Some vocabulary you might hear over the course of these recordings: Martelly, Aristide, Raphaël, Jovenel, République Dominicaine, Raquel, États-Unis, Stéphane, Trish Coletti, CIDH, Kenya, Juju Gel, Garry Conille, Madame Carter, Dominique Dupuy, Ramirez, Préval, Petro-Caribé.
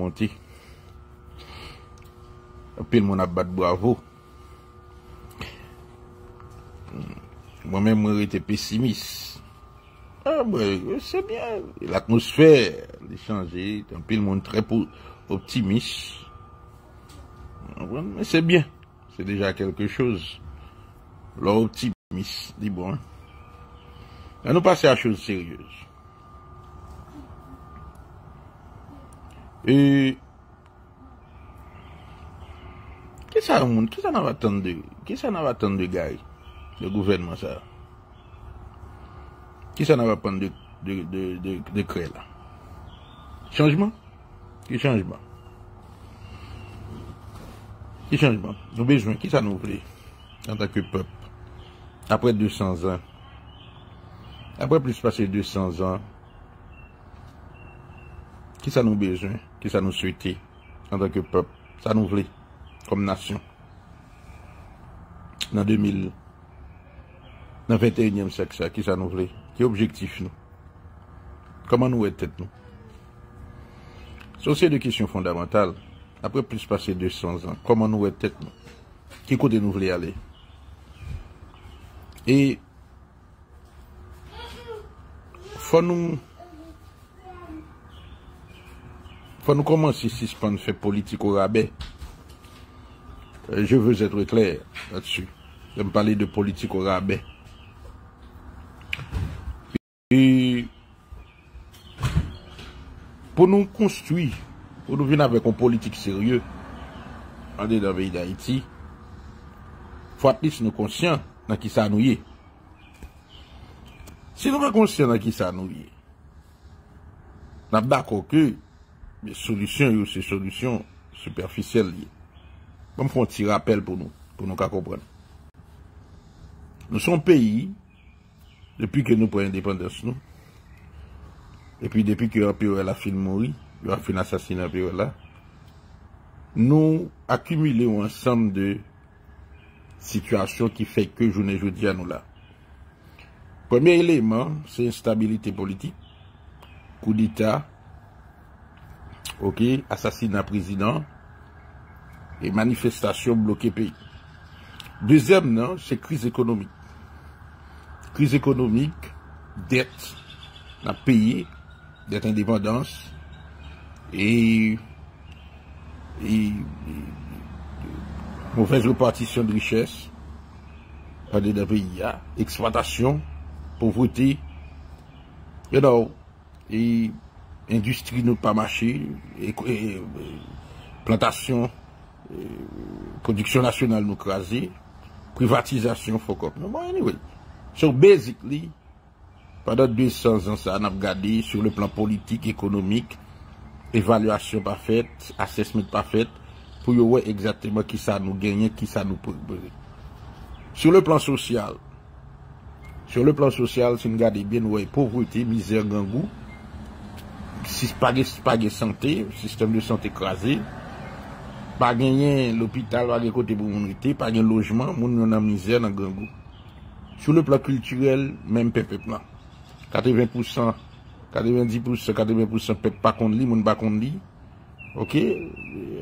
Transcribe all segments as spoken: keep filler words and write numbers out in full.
monté. Puis le monde a battu bravo. Moi-même, j'étais pessimiste. Ah ben, c'est bien. L'atmosphère a changé. Un peu le monde très optimiste. Mais c'est bien. C'est déjà quelque chose. L'optimiste, dis bon. Là, nous passons à choses sérieuses. Et... Qu'est-ce que ça nous attend de... Qu'est-ce que ça nous attend de Garry? Le gouvernement, ça. Qui ça n'a pas prendre de, de, de, de, de créer là? Changement? Qui changement? Qui changement? Nous besoin, qui ça nous plaît? En tant que peuple. Après deux cents ans. Après plus passer deux cents ans. Qui ça nous besoin? Qui ça nous souhaite? En tant que peuple. Ça nous plaît. Comme nation. En deux mille. Dans le vingt et unième siècle, ça, qui ça nous voulait? Qui objectif nous? Comment nous est tête nous? C'est une question fondamentale. Après plus passer deux cents ans, comment nous est tête nous? Qui côté nous voulait aller? Et faut nous faut nous commencer à suspendre faire politique au rabais. Je veux être clair là-dessus. Je vais me parler de politique au rabais. Et pour nous construire, pour nous venir avec une politique sérieuse, en dedans pays d'Haïti, il faut at least nous conscients de qui ça nous est. Si nous ne sommes pas conscients de qui ça nous est, nous sommes d'accord que les solutions, ces solutions superficielles, comme font un petit rappel pour nous, pour nous comprendre. Nous sommes un pays. Depuis que nous prenons l'indépendance, nous, et puis depuis que l'A P O L a fini de mourir, il a fini d'assassiner l'A P O L, nous accumulons un ensemble de situations qui fait que journée jeudi à nous là. Premier élément, c'est l'instabilité politique, coup d'État, ok, assassinat président et manifestation bloquée pays. Deuxième, non, c'est crise économique. Crise économique, dette, la payer, dette indépendance, et, et, et mauvaise répartition de richesse, pas de pays, exploitation, pauvreté, you know, et industrie ne pas marché, et, et, et, plantation, et, production nationale nous crasée, privatisation, faut comme, no, anyway. So basically, pendant deux cents ans, ça on a regardé sur le plan politique, économique, évaluation pas faite, assessment pas faite, pour voir exactement qui ça nous gagne, qui ça nous peut. Sur le plan social, sur le plan social, si on regarde bien, ouais, pauvreté, misère, gangou, si pas de santé, système de santé écrasé, pas gagner l'hôpital, pas de côté pour monter, pas de logement, mon en misère, dans gangou. Sur le plan culturel, même peuple là. quatre-vingts pour cent, quatre-vingt-dix pour cent, quatre-vingts pour cent peuple pas contre lui, monde pas contre lui. OK,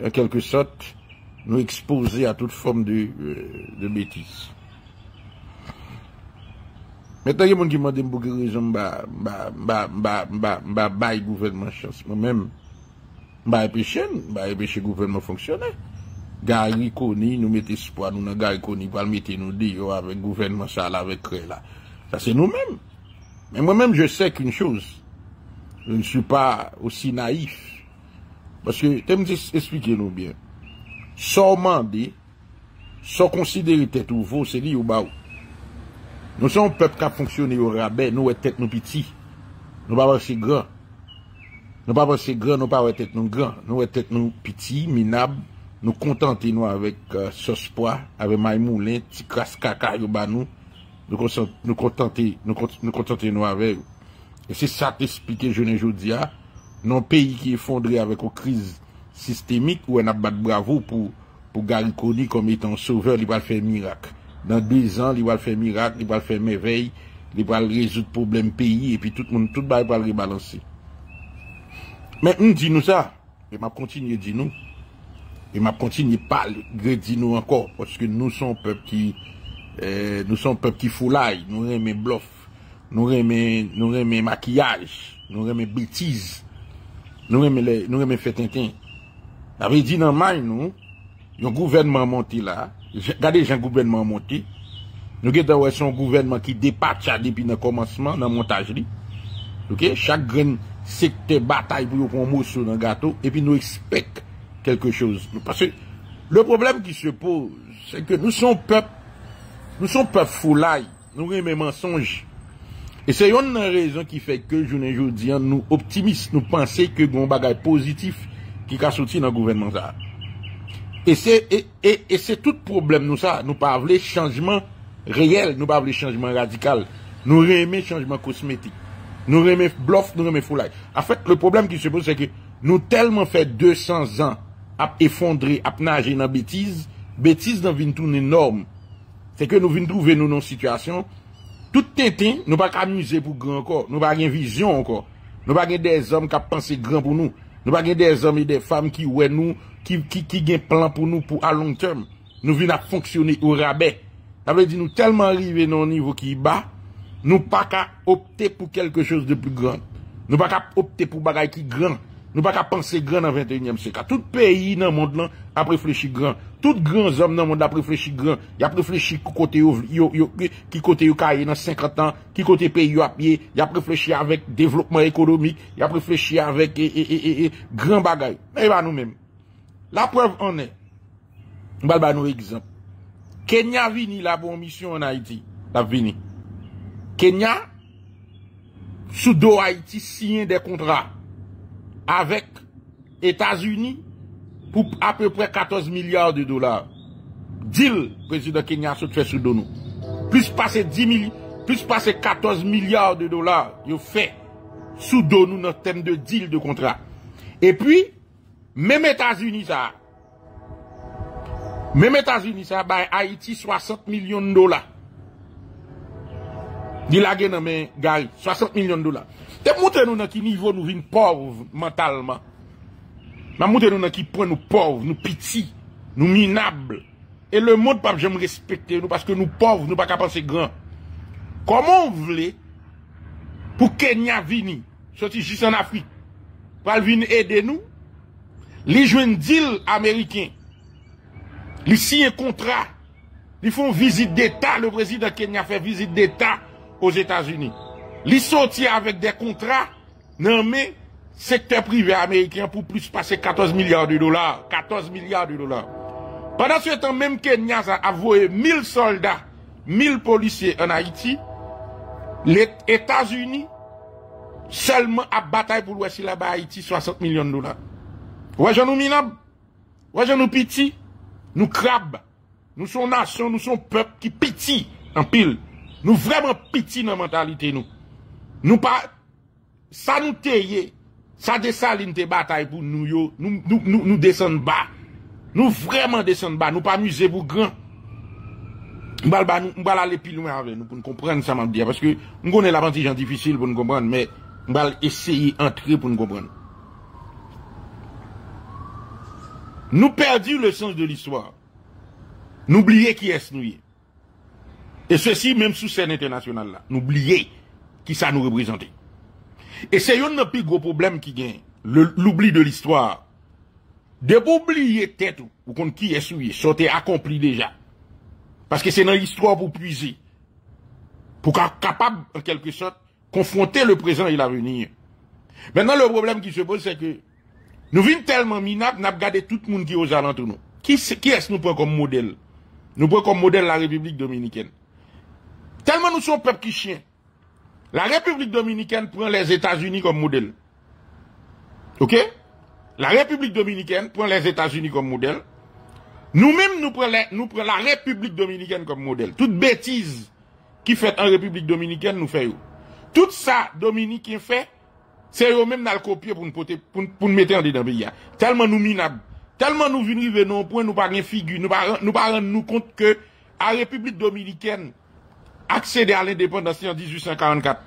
en quelque sorte, nous exposer à toute forme de euh, de bêtises. Maintenant, il y a monde qui m'a demandé pour quelle raison bah bah bah bah bah bah bah le gouvernement chance moi-même bah empêcher, bah empêcher gouvernement fonctionner. Garry Conille, nous mettons espoir, nous n'avons Garry Conille, pas le mettre nous dire avec le gouvernement, ça, avec créé là. Ça, c'est nous-mêmes. Mais moi-même, je sais qu'une chose, je ne suis pas aussi naïf. Parce que, expliquez-nous bien. Sans demander, sans considérer tête ou vos, c'est lié au bas. Nous sommes un peuple qui a fonctionné au rabais, nous, tête nous petits. Nous ne sommes pas aussi grands. Nous ne sommes pas aussi grands, nous ne sommes pas tête nous grands. Nous sommes tête nous petits, minables. Nous contentons nous avec euh, sauce pois, avec maïmoulin, petit crasse caca, nous nous contentons nous, nous, contentons nous avec. Et c'est ça t'expliquer je ne dis pas, non pays qui est effondré avec une crise systémique où on a battu bravo pour pour Garry Conille comme étant sauveur, il va faire miracle. Dans deux ans, il va faire miracle, il va faire merveille, il va résoudre problème pays et puis tout le monde tout va le rebalancer. Mais on dit nous ça. Et m'a continué de dire nous. Et m'a continué de parler de dire nous encore. Parce que nous sommes un peuple qui, euh, nous sommes un peuple qui foulaille. Nous aimons bluff. Nous aimons, nous aimons maquillage. Nous aimons bêtises. Nous aimons les, nous aimons fait tintin. Avait dit dans maille nous, le gouvernement monté là. Regardez, j'ai un gouvernement monté. Nous avons son gouvernement qui dépatche depuis le commencement, dans le montage. Okay? Chaque grain secteur bataille pour qu'on mousse sur le gâteau et puis nous expecte quelque chose. Parce que le problème qui se pose, c'est que nous sommes peuple, nous sommes peuple foulaille, nous aimons les mensonges. Et c'est une raison qui fait que, je ne dis pas, nous optimistes, nous pensons que nous avons des bagages positifs qui sont sortis dans le gouvernement. Et c'est et, et, et tout problème, nous ça, nous parlons de changement réel, nous parlons de changement radical, nous aimons changement cosmétique. Nous remet bluff, nous remet foulaille. En fait, le problème qui se pose, c'est que nous tellement fait deux cents ans à effondrer, à nager dans bêtises, bêtises dans une tourne énorme. C'est que nous venons trouver nous dans situation, tout tintin, nous pas amuser pour grand encore, nous pas une vision encore. Nous pas des hommes qui pensent grand pour nous. Nous pas des hommes et des femmes qui ouais nous, qui qui qui gain plan pour nous pour à long terme. Nous venons à fonctionner au rabais. Ça veut dire nous tellement arriver dans un niveau qui est bas. Nous pas qu'à opter pour quelque chose de plus grand. Nous pas qu'à opter pour bagaille qui grand. Nous pas qu'à penser grand dans le vingt et unième siècle. Tout pays dans le monde a réfléchi grand. Tout grand homme dans le monde a réfléchi grand. Il a réfléchi qui côté qui côté caillé dans cinquante ans, qui côté pays à pied, il a réfléchi avec développement économique, il a réfléchi avec et, et, et, et, et, grand bagaille. Mais bah nous-mêmes. La preuve en est. Nous bah nous exemple. Kenya vini la bonne mission en Haïti. La vini. Kenya, sous dos Haïti, signe des contrats avec États-Unis pour à peu près quatorze milliards de dollars. Deal, président Kenya, se fait sous dos nous. Plus passer dix mille, plus passer quatorze milliards de dollars, il fait sous dos nous notre thème de deal de contrat. Et puis, même États-Unis, ça, même États-Unis, ça, bah, Haïti, soixante millions de dollars. Il a gagné soixante millions de dollars. Te montre nous dans quel niveau nous vivons pauvres mentalement. Ma montre nous dans quel point nous pauvres, nous petits, nous minables. Et le monde pas jamais respecter nous parce que nous pauvres, nous pas qu'à penser grand. Comment on voulait pour Kenya vini, sorti juste en Afrique, pour venir aider nous, les joindre deal américain, les signer un contrat, ils font visite d'État, le président Kenya fait visite d'État aux États-Unis. Ils sortent avec des contrats nommés secteur privé américain pour plus passer quatorze milliards de dollars. quatorze milliards de dollars. Pendant ce temps, même Kenya a voué mille soldats, mille policiers en Haïti. Les États-Unis seulement à bataille pour l'Ouest là-bas Haïti, soixante millions de dollars. Ouais, j'en nous minable. Ouais, j'en nous petit. Nous crabes. Nous sommes nation, nous sommes peuple qui petit en pile. Nous vraiment petits dans la mentalité nous. Nous pas, ça nous taille, ça dessaline tes batailles pour nous, yo. Nous, nous, nous, nous descendons bas. Nous vraiment descendons bas. Nous pas musés pour grand. Nous allons aller plus loin avec nous pour nous comprendre ça, m'a dit. Parce que nous connaissons l'avantage difficile pour nous comprendre, mais nous allons essayer d'entrer pour nous comprendre. Nous perdons le sens de l'histoire. Nous oublions qui est nous. Et ceci, même sous scène internationale, là, n'oubliez qui ça nous représente. Et c'est un des plus gros problèmes qui gagne, l'oubli de l'histoire. De oublier tête, ou contre qui est souillé, sortez accompli déjà. Parce que c'est dans l'histoire pour puiser. Pour être capable, en quelque sorte, confronter le présent et l'avenir. Maintenant, le problème qui se pose, c'est que nous vivons tellement minables, nous avons gardé tout le monde qui est aux alentours nous. Qui est-ce nous prend comme modèle? Nous prenons comme modèle la République Dominicaine. Tellement nous sommes peuple qui chien. La République Dominicaine prend les États-Unis comme modèle. Ok? La République Dominicaine prend les États-Unis comme modèle. Nous-mêmes, nous prenons nous prenons la République Dominicaine comme modèle. Toute bêtise qui fait en République Dominicaine, nous faisons. Tout ça, Dominicain fait, c'est eux-mêmes dans le copier pour nous, pour, pour nous mettre en dedans. Tellement nous minables. Tellement nous venons au point, nous pas une figure, nous pas nous pas nous compte que la République Dominicaine, accéder à l'indépendance en mille huit cent quarante-quatre.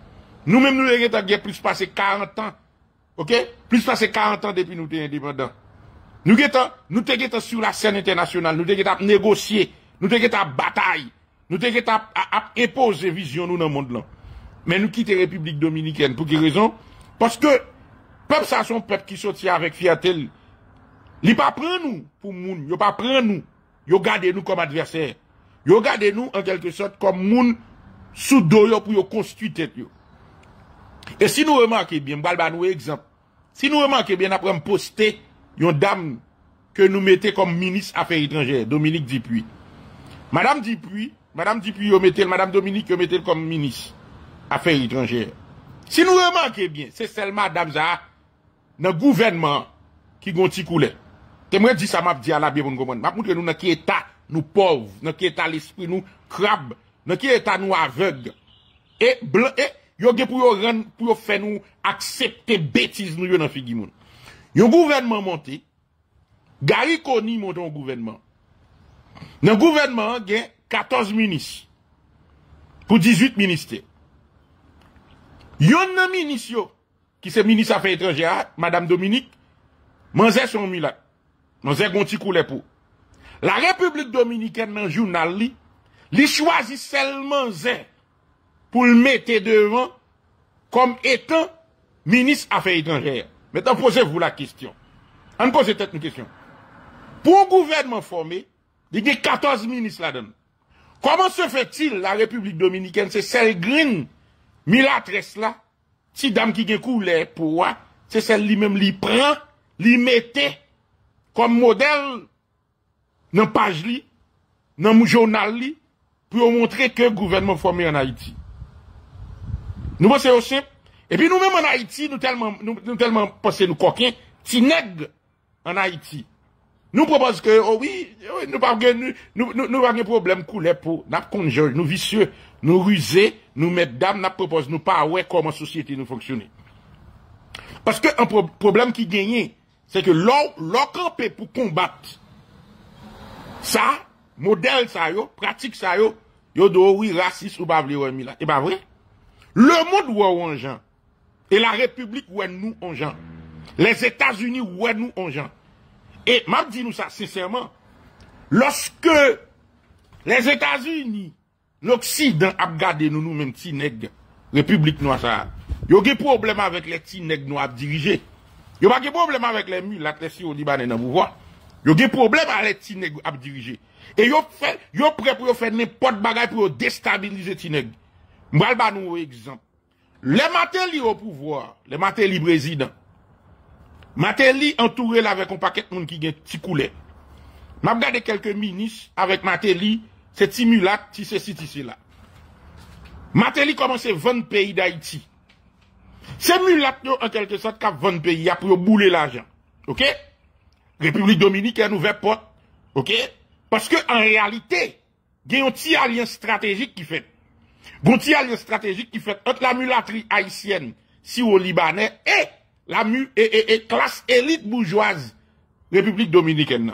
Nous-mêmes, nous avons plus passé quarante ans OK? Plus ça, c'est quarante ans depuis nous sommes indépendants. Nous sommes sur la scène internationale, nous sommes négocier, nous sommes bataille, nous sommes imposer vision nous dans le monde. Mais nous quittons la République Dominicaine. Pour quelle raison? Parce que le peuple, c'est son peuple qui sortit avec fierté. Il ne prend pas nous pour moun, il ne prend pas nous. Il garde nous comme adversaire. Il garde nous en quelque sorte comme moun sous dos pour construire tête. Et si nous remarquons bien, je vais vous exemple. Si nous remarquons bien, après me poster une dame que nous mettons comme ministre affaires étrangères, Dominique Dupuy. Madame Dupuy, Madame Dupuy, vous mettez, Madame Dominique, vous mettez comme ministre affaires étrangères. Si nous remarquons bien, c'est celle Madame Zaha dans le gouvernement qui gonti couler. T'aimerais dire ça m'a dit à la bien pour nous comprendre. M'a montré nous dans quel état nous pauvres, dans quel état l'esprit nous crabe, dans quel état nous aveugles et blanc et yo gen pour rendre pour faire nous accepter bêtises nous dans figi moun. Yon gouvernement monté, Garry Conille monte un gouvernement. Dans gouvernement gen quatorze ministres pour dix-huit ministères. Yon nan ministre yo qui c'est ministre affaires étrangères, Madame Dominique, manzè son milat. Manzè gonti coulé pour. La République Dominicaine dans journal li, li choisit seulement zè pour le mettre devant comme étant ministre affaires étrangères. Maintenant, posez-vous la question. On pose peut-être une question. Pour un gouvernement formé, il y a quatorze ministres là-dedans. Comment se fait-il la République Dominicaine, c'est celle green, milatresse là, si dame qui coulait pour c'est celle lui-même qui prend, lui mettait comme modèle dans page li, dans le journal li, pour montrer que le gouvernement formé en Haïti. Nous pensons aussi. Et puis nous-mêmes en Haïti, nous tellement, nous, nous tellement pensons nous coquins, petits nègres en Haïti. Nous proposons que, oh oui, nous n'avons nous, nous, nous pas de problème coulé pour, nous conjure, nous vicieux, nous rusés, nous mesdames, nous proposons, nous pas ouais comment la société nous fonctionne. Parce que un pro problème qui gagne, c'est que l'on campé pour combattre ça, modèle ça, yo, pratique ça, yo, yo doit oui, raciste ou pas vle mi la. Et pas vrai? Le monde ou en gens. Et la République ou nous en gens. Les États-Unis ou nous en gens. Et m'a dit nous ça sincèrement. Lorsque les États-Unis, l'Occident a gardé nous nous même petits nègres, République noire ça. Yo gen problème avec les petits nègres nous a dirigé. Yo pas gen problème avec les mulâtres les si au Libanais dans pouvoir. Yo gen problème avec les petits nègres a dirigé. Et yo fait yo prêt pour faire n'importe bagay pour déstabiliser petits nègres. M'bral ba nou exemple. Le Martelly au pouvoir, le Martelly président. Martelly entouré là avec un paquet de monde qui gen ti coulet. M'a regardé quelques ministres avec Martelly, c'est ti mulat, ti ceci, ti cela. Martelly commence à vendre pays d'Haïti. C'est mulat en quelque sorte qui vendre pays a pour bouler l'argent. OK? République Dominicaine ouvert porte. OK? Parce que en réalité, gen yon ti alliance stratégique qui fait Gonti alliance stratégique qui fait entre la mulaterie haïtienne, si au Libanais, et la mu, et, et, et classe élite bourgeoise, République Dominicaine.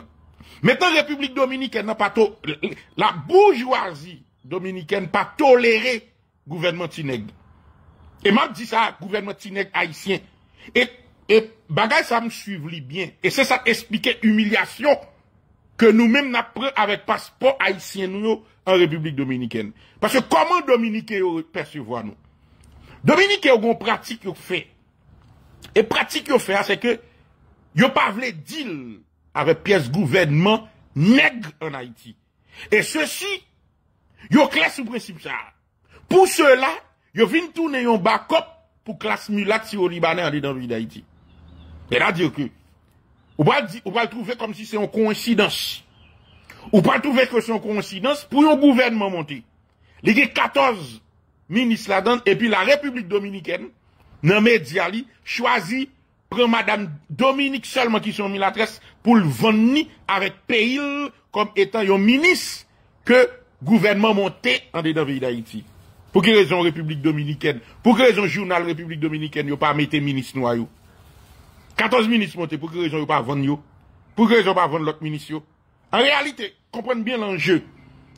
Maintenant, République Dominicaine n'a pas to, la bourgeoisie dominicaine pas toléré gouvernement Tineg. Et m'a dit ça, gouvernement Tineg haïtien. Et, et, bagay ça me suivli bien. Et c'est ça expliquer humiliation que nous-mêmes n'apprenons avec passeport haïtien nous en République Dominicaine. Parce que comment Dominicains percevoir nous? Dominicains ont pratique qu'ils fait. Et pratique qu'ils fait, c'est que ils n'ont pas voulu deal avec pièce gouvernement nègre en Haïti. Et ceci, ils ont clair sous principe ça. Pour cela, ils viennent tourner un backup pour classe mulat si au Libanais en dedans d'Haïti. Et là, dire que on va le trouver comme si c'est une coïncidence. On va trouver que c'est une coïncidence pour un gouvernement monté. Il y a quatorze ministres là-dedans, et puis la République Dominicaine, dans les médias, choisit, prend Madame Dominique seulement qui sont mis la tresse pour le vendre avec pays comme étant un ministre que gouvernement monté en dedans pays d'Haïti. Pour quelle raison République Dominicaine? Pour quelle raison journal République Dominicaine, il n'y a pas mis ministre noir? quatorze ministres montés, pour quelle raison ils ne pas vendre? Pour quelle raison ils ne pas vendre l'autre ministre? En réalité, comprenez bien l'enjeu.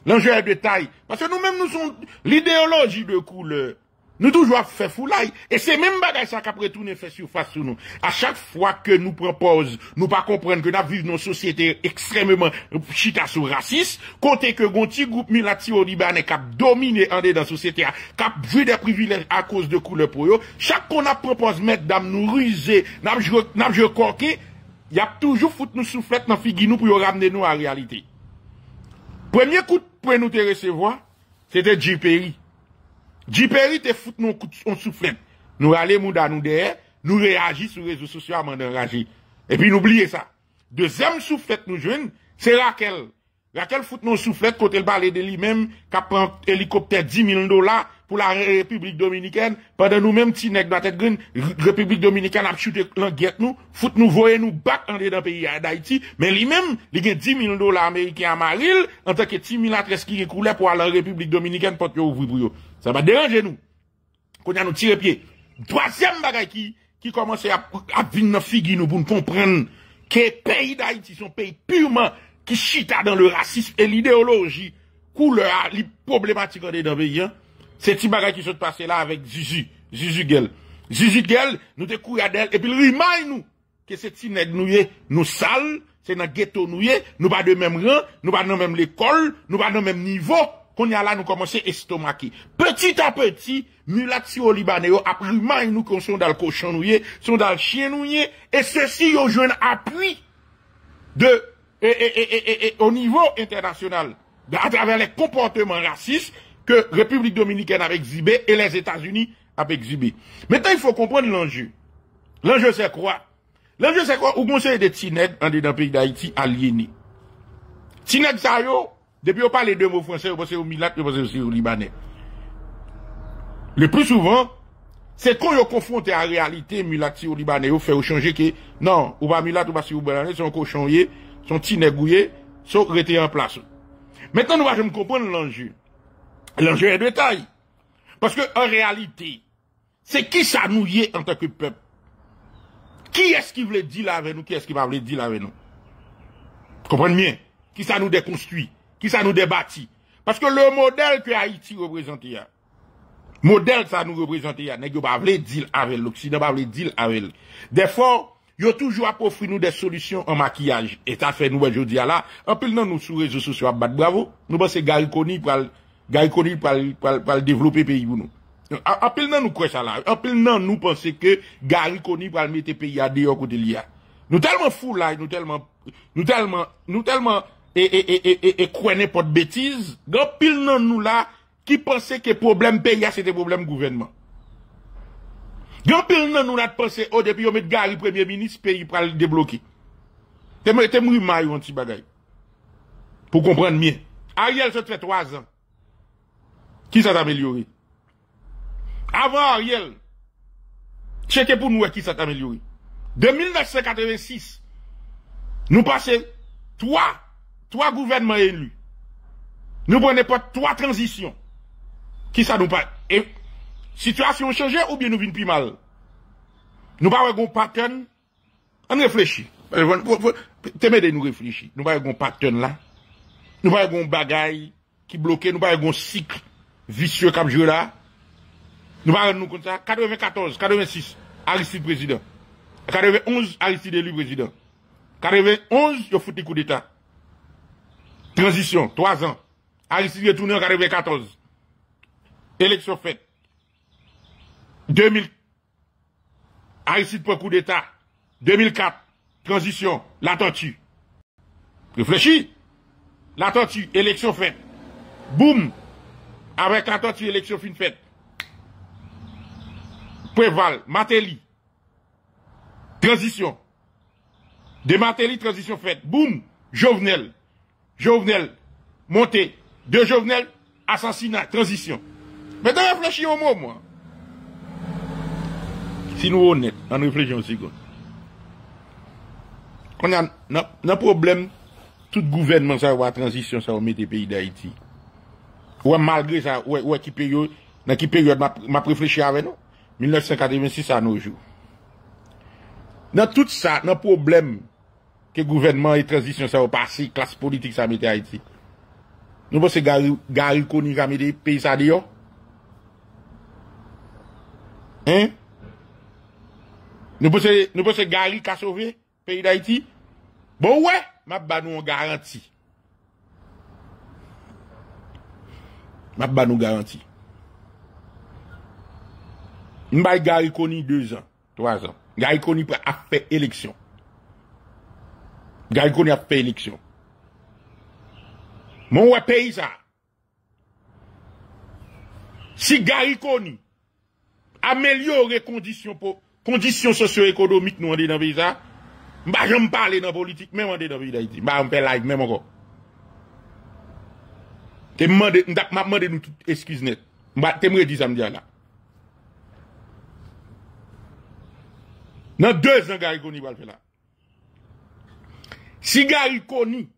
L'enjeu est de taille. Parce que nous-mêmes, nous sommes l'idéologie de couleur. Nous toujours fait foulaille. Et c'est même bagaille ça qu'après tout nous fait surface sur nous. À chaque fois que nous propose, nous pas comprendre que nous vivons dans une société extrêmement chita sur raciste, côté que un petit groupe milatio-libanais qui a dominé en dedans société, qui a vu des privilèges à cause de couleur pour eux, chaque qu'on a propose, mesdames, nous ruser, n'a pas joué corqué, il y a toujours foutu nous soufflettes dans figure nous pour ramener nous à la réalité. Premier coup de poing nous te recevoir, c'était J P R I. J P R I te fout nous on soufflette. Nous allons mouda nous derrière, nous réagissons sur les réseaux sociaux à m'enrager. Et puis n'oubliez ça. Deuxième soufflette nous jeune, c'est Raquel. Raquel fout nous soufflette quand elle parle de lui-même, qui prend un hélicoptère dix mille dollars pour la République Dominicaine, pendant nous-mêmes, petit nègre dans tête grune, République Dominicaine a chuté l'enquête nous, fout nous voyer nous battre dans le pays d'Haïti, mais lui-même, il a dix mille dollars américains à Maril, en tant que dix mille à treize qui coulait pour aller en République Dominicaine pour te ouvrir pour eux. Ça va déranger nous. Qu'on a nous tiré pied. Troisième bagaille qui, qui commence à, à venir dans figure nous pour nous comprendre que le pays d'Haïti, c'est un pays purement qui chita dans le racisme et l'idéologie, couleur, les problématiques dans le pays, hein. C'est petit bagage qui se passe là avec Juju, Juju Gel. Juju Gel, nous te courir à d'elle, et puis remind nous, que c'est petit nèg nous yé, nous sale, c'est dans ghetto nous yé, nous pas de même rang, nous pas dans même l'école, nous pas dans même niveau, qu'on y a là, nous commencer estomaquer. Petit à petit, mulatio libanais, après remind nous qu'on sont dans le cochon nous yé, sont dans le chien nous yé, et ceci yon jouen appui de, et, et, et, et, et, au niveau international, à travers les comportements racistes, que République Dominicaine avec Zibé et les États-Unis avec Zibé. Maintenant, il faut comprendre l'enjeu. L'enjeu, c'est quoi? L'enjeu, c'est quoi? Ou conseil des Tineg, en dedans pays d'Haïti, aliéné. Tineg, ça yo, depuis on parle de mots français, on pense au Milat, on pense aussi au Libanais. Le plus souvent, c'est quand on confronte à la réalité, Milat, si au Libanais, on fait au changer que, non, ou pas Milat, ou pas si au Libanais, son cochonnier, son Tinegouye, sont retés en place. Maintenant, nous allons comprendre l'enjeu. L'enjeu est de taille. Parce que, en réalité, c'est qui ça nous y est en tant que peuple? Qui est-ce qui veut dire là avec nous? Qui est-ce qui va veut dire là avec nous? Comprenez bien. Qui ça nous déconstruit? Qui ça nous débâtit? Parce que le modèle que Haïti représente, modèle ça nous représente, n'est-ce pas veut dire avec l'Occident, pas veut dire avec nous. Des fois, ils ont toujours apporté nous des solutions en maquillage. Et ça fait nous, aujourd'hui, là, en plus, non, nous, sur les réseaux sociaux, bravo, nous, c'est Garry Conille pour Garry Conille pour développer le pays pour nous. En pile non nous croyons ça là. En pile non nous pensons que Garry Conille pour mettre le pays à dehors côté l'I A. Nous tellement fous là, nous tellement, nous tellement, nous tellement, et, et, et, et, et, et croyons n'importe bêtise. En pile non nous là, qui pensait que problème pays c'était problème gouvernement. En pile non nous là, pensé, oh, depuis on met Garry premier ministre, pays pour le débloquer. T'es mou, t'es mou, ma yon ti bagay. Pour comprendre mieux. Ariel se fait trois ans. Qui s'est amélioré? Avant Ariel, checkez pour nous qui s'est amélioré. De mille neuf cent quatre-vingt-six, nous passons trois, trois gouvernements élus. Nous prenons pas trois transitions. Qui ça nous passe? Et, situation changée ou bien nous vînons plus mal? Nous pas un pattern, on réfléchit. T'aimes de nous réfléchir. Nous pas un pattern là. Nous pas un bagaille qui bloque, nous pas un cycle vicieux comme jeu là. Nous allons nous compter ça. quatre-vingt-quatorze, quatre-vingt-six, Aristide président. quatre-vingt-onze, Aristide élu président. quatre-vingt-onze, il faut des coups d'État. Transition, trois ans. Aristide est tourné en quatre-vingt-quatorze. Élection faite. deux mille. Aristide pour coup d'État. deux mille quatre. Transition, la tortue. Réfléchis. La tortue, élection faite. Boum. Avec la tortue, élection fin faite. Préval, Martelly. Transition. De Martelly, transition faite. Boum. Jovenel. Jovenel. Montée. De Jovenel, assassinat. Transition. Maintenant, réfléchis au mot, moi. Si nous honnêtes, on réfléchit aussi. On a un problème. Tout gouvernement, ça va transition, ça va mettre les pays d'Haïti. Ouais, malgré ça, ouais, ouais, qui période, dans qui période m'a réfléchi avec nous? mille neuf cent quatre-vingt-six à nos jours. Dans tout ça, dans le problème que gouvernement et transition, ça va passer, classe politique, ça mette Haïti. Nous pensons que Garry Conille a mis des pays à dehors? Hein? Nous pensons, nous pensons Garry qui a sauvé le pays d'Haïti? Bon, ouais, ma ba nous garantie. Ma ba nous garantie. Nous avons Garry Conille deux ans, trois ans. Garry Conille a fait élection. Garry Conille a fait élection. Mon ouais pays ça. Si Garry Conille améliore les conditions pour conditions socio-économiques nous on dit dans le pays ça, bah j'en parle dans la politique même on dit dans le pays d'Haïti. Bah on fait live même encore. T'es demandé, m'a demandé nous toutes excuses net. Bah t'es me dit ça me dit là. Dans deux ans Garry Conille va le faire là. Si Garry Conille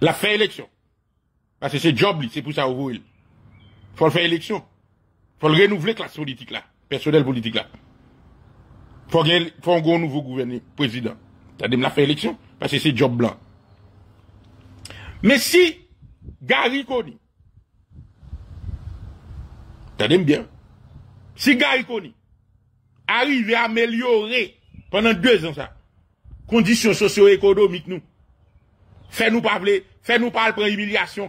la fait élection. Parce que c'est job, c'est pour ça qu'on voit. Faut le faire élection. Faut le renouveler classe politique là. Personnel politique là. Faut qu'il faut un nouveau gouverneur, président. C'est-à-dire la faire élection. Parce que c'est job blanc. Mais si Garry Conille, c'est-à-dire bien. Si Garry Conille arrive à améliorer pendant deux ans ça, conditions socio-économiques nous, fais-nous parler, fais-nous parler pour l'humiliation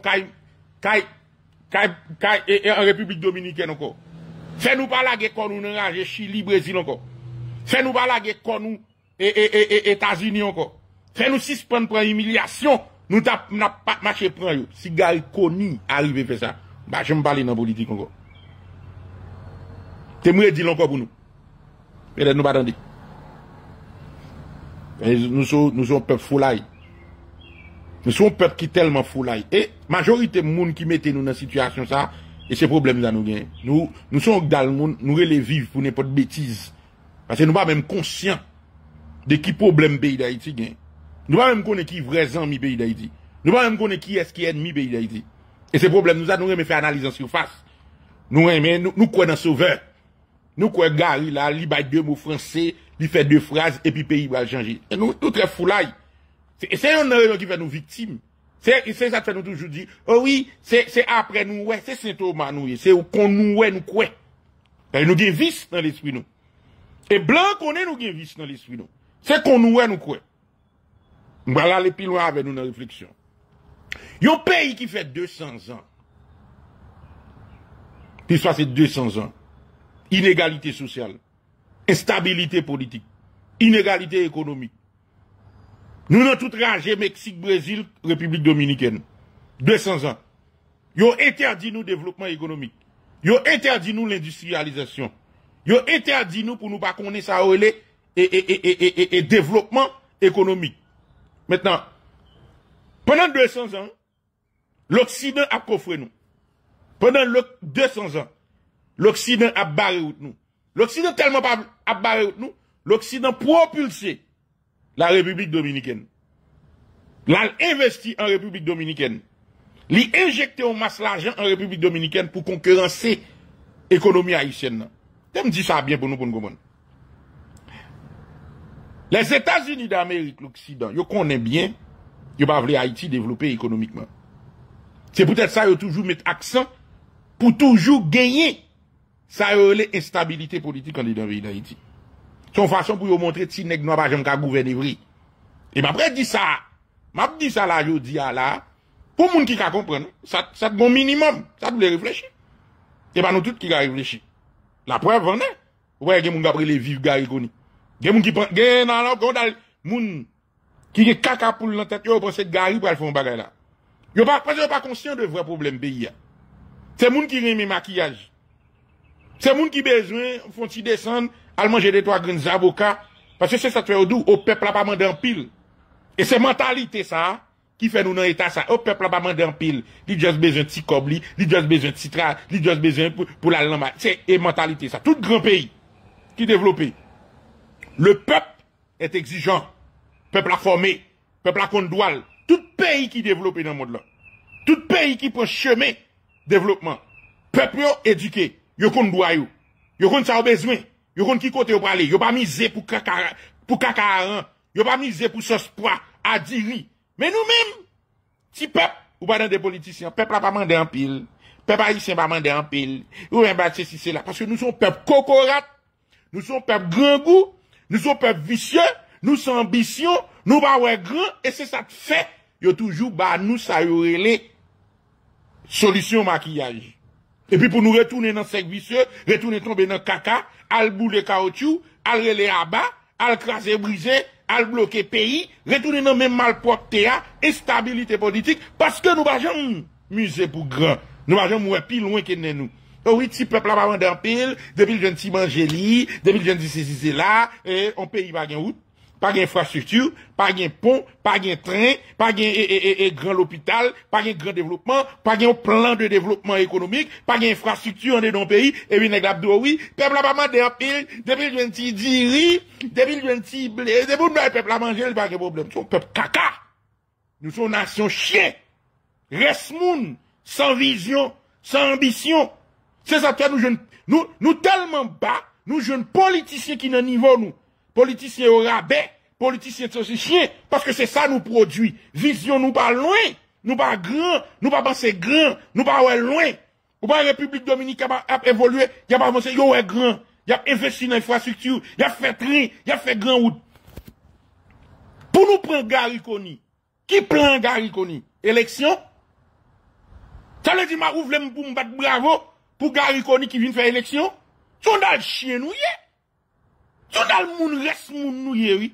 en République Dominicaine encore. Fais-nous parler pour nous enrager Chili, Brésil encore. Fais-nous parler pour nous États-Unis encore. Fais-nous suspendre pour l'humiliation. Nous n'avons pas marché pour nous. Si Garry Conille arrive à faire ça, bah, je me parle dans la politique encore. Tu me dis encore pour nous. Mais nous ne pas attendre. Nous sommes un peuple foulaille. Nous sommes un peuple qui est tellement fou là. Et la majorité des gens qui mettent nous dans cette situation, ça, et ces problèmes là nous gagnent. Nous, nous sommes dans le monde, nous relèvons vivre pour n'importe quelle bêtise. Parce que nous ne sommes pas même conscients de qui problème pays d'Haïti gagne. Nous ne sommes pas même connaître qui est vrai ami pays d'Haïti. Nous ne sommes pas même connaître qui est qui est ennemi pays d'Haïti. Et ces problèmes, nous avons fait analyse en surface. Nous aimons, nous croyons dans sauveur. Nous croyons Garry là, il bat deux mots français, il fait deux phrases, et puis pays va changer. Et nous, nous très fou là. C'est un rayon qui fait nous victimes. C'est ça qui fait nous toujours dire, oh oui, c'est après nous, ouais, c'est Saint-Thomas nous, c'est qu'on nous, ouais, nous, quoi. Et nous avons vice dans l'esprit nous. Et blanc qu'on est, nous avons vice dans l'esprit nous. C'est qu'on nous, ouais, nous, quoi. Nous allons aller plus loin avec nous dans la réflexion. Il y a un pays qui fait deux cents ans. Puis soit c'est deux cents ans. Inégalité sociale, instabilité politique, inégalité économique. Nous avons tout rangé Mexique, Brésil, République Dominicaine. deux cents ans. Ils ont interdit nous le développement économique. Ils ont interdit nous l'industrialisation. Ils ont interdit nous pour nous pas connaître ça relais et, et, et, et, et, et, et développement économique. Maintenant, pendant deux cents ans, l'Occident a coffré nous. Pendant deux cents ans, l'Occident a barré nous. L'Occident tellement pas a barré nous, l'Occident propulsé la République Dominicaine. L'a investi en République Dominicaine. L'a injecté en masse l'argent en République Dominicaine pour concurrencer l'économie haïtienne. Tu me dis ça bien pour nous, pour nous comprendre. Les États-Unis d'Amérique, l'Occident, ils connaissent bien, ils ne veulent pas Haïti développer économiquement. C'est peut-être ça, ils toujours mettre accent pour toujours gagner ça, l'instabilité politique en pays d'Haïti. Son façon pour vous montrer si nèg noir pas jamais ka gouverner vrai. Et après dit ça, m'a dit ça là jodi à là pour moun ki ka comprendre, ça ça bon minimum, ça doit réfléchir. Et pas nous tous qui ka réfléchir. La preuve en est, ouais gen moun ka prélé vivre Garry Conille. Gen moun ki gen nan nan kon dal moun ki gen kaka poule dans tête yo pense Garry pour faire un bagay là. Yo pas parce pas conscient de vrai problème pays. C'est moun ki reme maquillage. C'est moun ki besoin font ti descendre à manger des trois grands avocats, parce que c'est ça qui fait au peuple n'a pas mandé en pile. Et c'est mentalité ça, qui fait nous dans l'état ça. Au peuple n'a pas mandé en pile. Il juste besoin de petit cobli, il juste besoin de petit tra, il juste besoin pour la lambe. C'est une mentalité ça. Tout grand pays qui développe, le peuple est exigeant. Le peuple a formé, le peuple a condoual. Tout pays qui développe dans le monde là. Tout pays qui prend chemin développement. Peuple éduqué, il condoual. Il compte ça au besoin. Yo kon ki kote yo prale, yo pas misé pour kaka pour kakaran, yo pas misé pour sauce pois à diri. Mais nous-mêmes, petit peuple ou pas dans des politiciens, peuple a pas mandé en pile. Peuple haïtien va demander en pile. Ou bien bah, ceci, c'est là. Parce que nous sommes peuple cocorate. Nous sommes peuple grand goût. Nous sommes peuple vicieux. Nous sommes ambition. Nous va ouais grand. Et c'est ça que fait. Yo toujours, bah, nous, ça y les solutions maquillage. Et puis, pour nous retourner dans le cercle vicieux, retourner tomber dans le caca, al bouler caoutchouc, al relé à bas, al craser briser, al bloquer pays, retourner dans même malpropreté, instabilité politique, parce que nous va jamais musée pour grand. Nous va jamais plus loin que nous. Oui, petit peuple là va vendre en pile, depuis le jeune petit manger li, depuis le jeune dit ceci, c'est là, et on pays va gagner route. Pas d'infrastructure, pas de pont, pas de train, pas de e, e, e, grand hôpital, pas de grand développement, pas de plan de développement économique, pas d'infrastructure dans le pays, et puis les glabdos, oui, peuple a pas mandé en pile, depuis le petit diri, depuis le petit blé, depuis le peuple a mangé, il pas de problème. Nous sommes peuple caca. Nous sommes nation chien. Reste moun, sans vision, sans ambition. C'est ça que nous jeunes, nous, nous tellement bas, nous jeunes politiciens qui n'ont niveau nous. Politiciens au rabais, politiciens chien, parce que c'est ça nous produit. Vision nous pas loin, nous pas grand, nous pas penser grand, nous pas ouais loin. Ou pas République Dominicaine a évolué, y a pas pensé yo ouais grand, y a investi dans infrastructure, y a fait train, y a fait grand route. Pour nous prendre Garry Conille, qui prend Garry Conille? Élection? Ça veut dire ma ouvre le pour me battre bravo pour Garry Conille qui vient faire élection? Sondage chien nous y son dal moun reste moun nou yé, oui.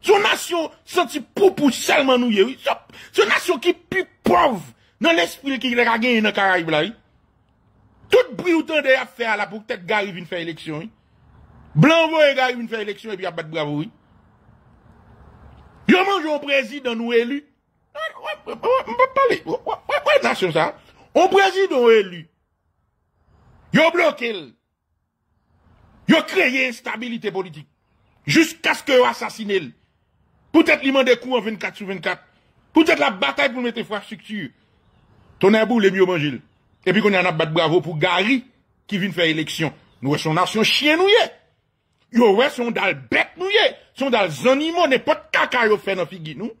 Son nation senti pou pou seulement nou yé, oui. Son nation qui plus pauvre dans l'esprit qui l'a gagné dans Caraïbes là, oui. Tout bruit autant de affaires là pour peut-être Garry vient faire élection, oui. Blanc voye Garry vient faire élection et puis a battre bravo, oui. Yo mange un président nou élu. On peut parler. Ouais, nation ça. Un président élu. Yo bloqué. Yo créé instabilité politique. Jusqu'à ce que yo assassine. Peut-être li mande coup en vingt-quatre sur vingt-quatre. Peut-être la bataille pour mettre infrastructure. Ton abou le mieux manger. Et puis qu'on a un abat bravo pour Garry qui vient faire élection. Nous sommes nation chien nous yé. Yo ouais son dal bête nous yé. Son dal zanimo n'importe caca yo fait dans figure nous.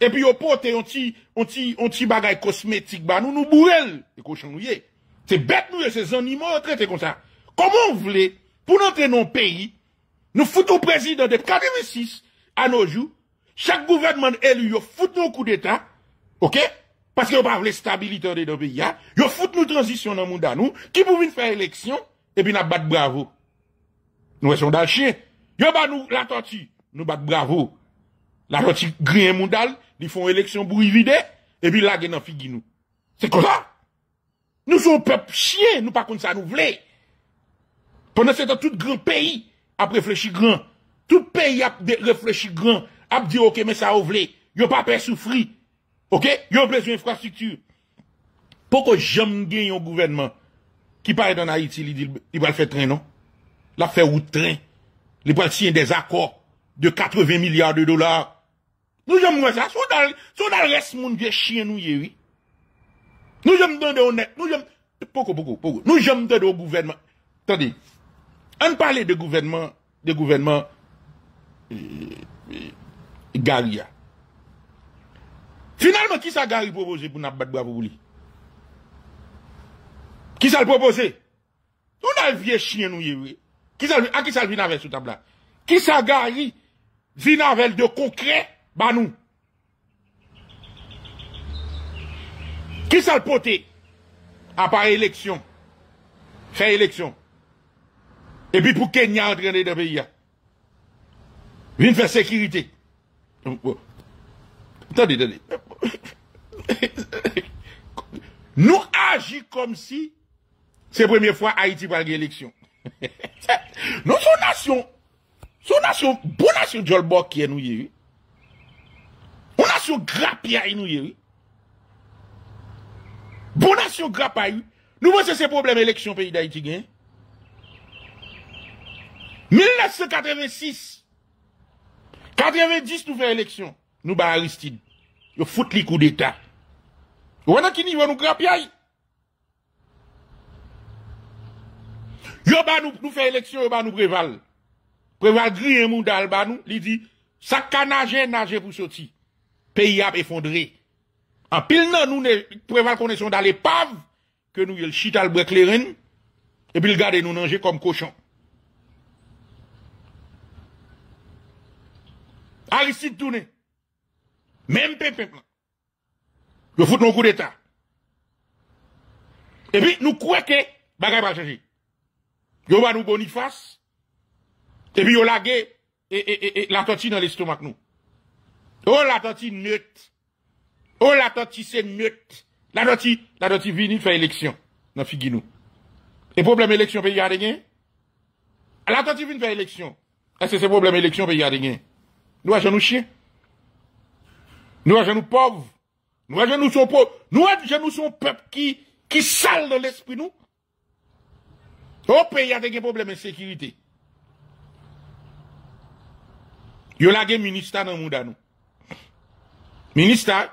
Et puis yo porte on ti on ti on ti bagay cosmétique ba nous nous bourrel. Et cochon nous yé. C'est bête nous yé, c'est zanimo traité comme ça. Comment vous voulez pour notre non pays, nous foutons président de quatre-vingt-six à nos jours. Chaque gouvernement élu, il fout nos coups d'État. OK? Parce qu'il n'y a pas de stabilité de nos pays. Il fout nos transitions dans le monde à nous. Qui pouvait faire élection? Et puis, nous battons bravo. Nous sommes dans le chien. Ils battent nous la tortue. Nous battons bravo. La tortue grille mondiale. Ils font élection pour y vider. Et puis, là, ils n'en figent nous. C'est comme ça. Nous sommes peuple chien. Nous pas contre ça, nous voulons. Pendant ce temps, tout grand pays a réfléchi grand. Tout pays a réfléchi grand. A dit, OK, mais ça ouvre. Yo pas peur souffrir. OK? Yo besoin d'infrastructure. Pour que j'aime gagner un gouvernement qui paraît dans Haïti, il dit, il va le faire train, non? La faire ou train. Il va signer des accords de quatre-vingts milliards de dollars. Nous, j'aime ça. Soit dans le reste, monde, vieux chien, nous, oui. Nous, j'aime donner honnête. Nous, j'aime, pourquoi, pourquoi, pourquoi? Nous, j'aime donner au gouvernement. Attendez. On parlait de gouvernement, de gouvernement euh, euh, Garry. Finalement, qui ça Garry proposé pour nous battre bravo lui? Qui ça le proposé? On a le vieux chien nous yé. Qui ça à qui ça vient avec sous table là? Qui ça Garry vient avec de concret bah nous? Qui ça le poté à part élection? Faire élection. Et puis pour Kenya entrer dans le pays. Vin faire sécurité. Attendez, attendez. Nous agissons comme si c'est la première fois Haïti va gagner l'élection. Nous, son nation, son nation, bon nation Jolbok qui est nous yé. Bon nation Grappia nous yé. Bon nation Grappia. Nous pensons ces problèmes élection pays d'Haïti gagne. mille neuf cent quatre-vingt-six, quatre-vingt-dix, nous faisons élection. Nous bat Aristide. Nous foutons les coups d'État. Nous avons qui niveau nous grappiller. Nous nous faisons élection, nous faisons Préval. Préval grille un monde dans nous. Il dit, ça can nager, nager pour sortir. Pays a effondré. En pile, non, nous, Préval connaissons dans l'épave. que nous yel chital brek les rennes et puis il garde nous manger comme cochon. Aristide tourné. Même pépé. Le fout nos coup d'état. Et puis nous croyons que bagay va changer. Yo va nous Boniface. Et puis yo lagué et et et la tortille dans l'estomac nous. Oh la tortille neutre. Oh la tortille c'est neutre. La tortille, la tortille vini faire élection dans figui nous. Et problème élection pays a gagné. La tortille vini faire élection. Est-ce que c'est problème élection pays a gagné? Nous avons nous chiens. Nous avons nous pauvres. Nous avons nous son pauvre. Nous avons nous son peuple qui, qui sale dans l'esprit nous. Au pays, il y a des problèmes de sécurité. Il y a des ministres dans le monde. Ministres,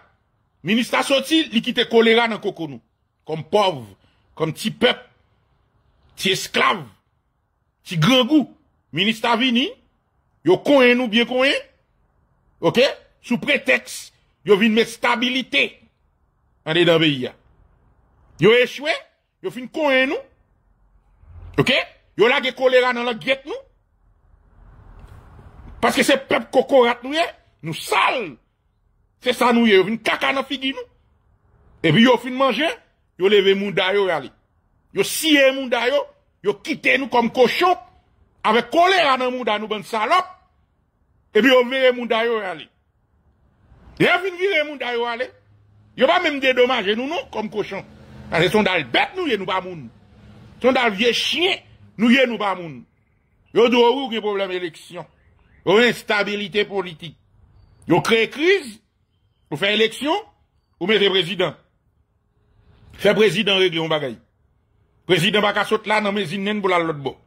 ministres sortis, ils quittent le choléra dans le coco nous. Comme pauvres, comme petits peuples, petits esclaves, petits grands goûts. Ministres vini, ils connaissent nous bien connaissent. Ok? Sous prétexte, yo vin mettre stabilité en dedans pays. Yo échoué, yo fin connait nous. OK? Yo la gè choléra dans la guette nous. Parce que c'est peuple cocorat nous est, nous sale. C'est ça nous est, yo vin caca dans figi nous. Et puis yo fin manger, yo lever mounda yo aller. Yo sié mounda yo, yo quitter nous comme cochon avec choléra dans mounda nous bonne salope. Et puis yo vire mounda yo aller. Il y a une virée, moun da yo ale. Yo pas même dédommager nous non comme cochon. Parce que son dal bête nous, yé nous pas moun. Son dal vieux chien, nous yé nous pas moun. Yo dou ou gen problème élection. Yo instabilité politique. Yo crée crise, ou fait élection, ou mettez président. Fait président régler on bagaille. Président pas ka saute là dans mesine nen pour la l'autre bord.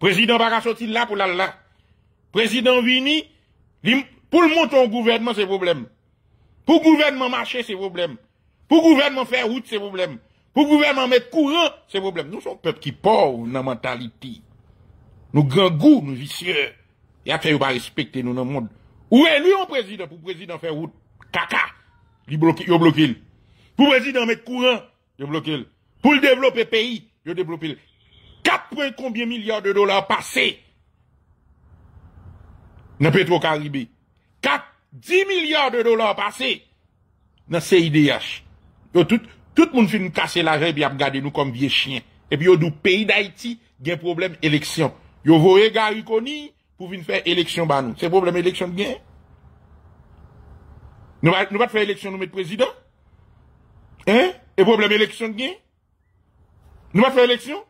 Président pas ka sortir là pour la là. Président vini, pour le monter au gouvernement c'est problème. Pour gouvernement marcher, c'est problème. Pour gouvernement faire route, c'est problème. Pour gouvernement mettre courant, c'est problème. Nous sommes peuple qui pauvre dans la mentalité. Nous grands goûts, nous vicieux. Et après, ils ne respectent pas nous dans le monde. Où est lui un président? Pour président faire route, caca, il bloque, il bloque. Pour président mettre courant, il bloque. Pour développer pays, il développe. quatre virgule combien milliards de dollars passés dans Petro-Caribé? dix milliards de dollars passés dans C I D H. Yo, tout, tout le monde finit casser l'argent et puis a regardé nous comme vieux chiens. Et puis, le pays d'Haïti, il y a un problème élection. Yo voyez Garry Conille pour venir faire élection ba nous. C'est problème élection de gain. Nous va, nous va faire élection, nous mettre président. Hein? Et problème élection de gain. Nous va faire élection.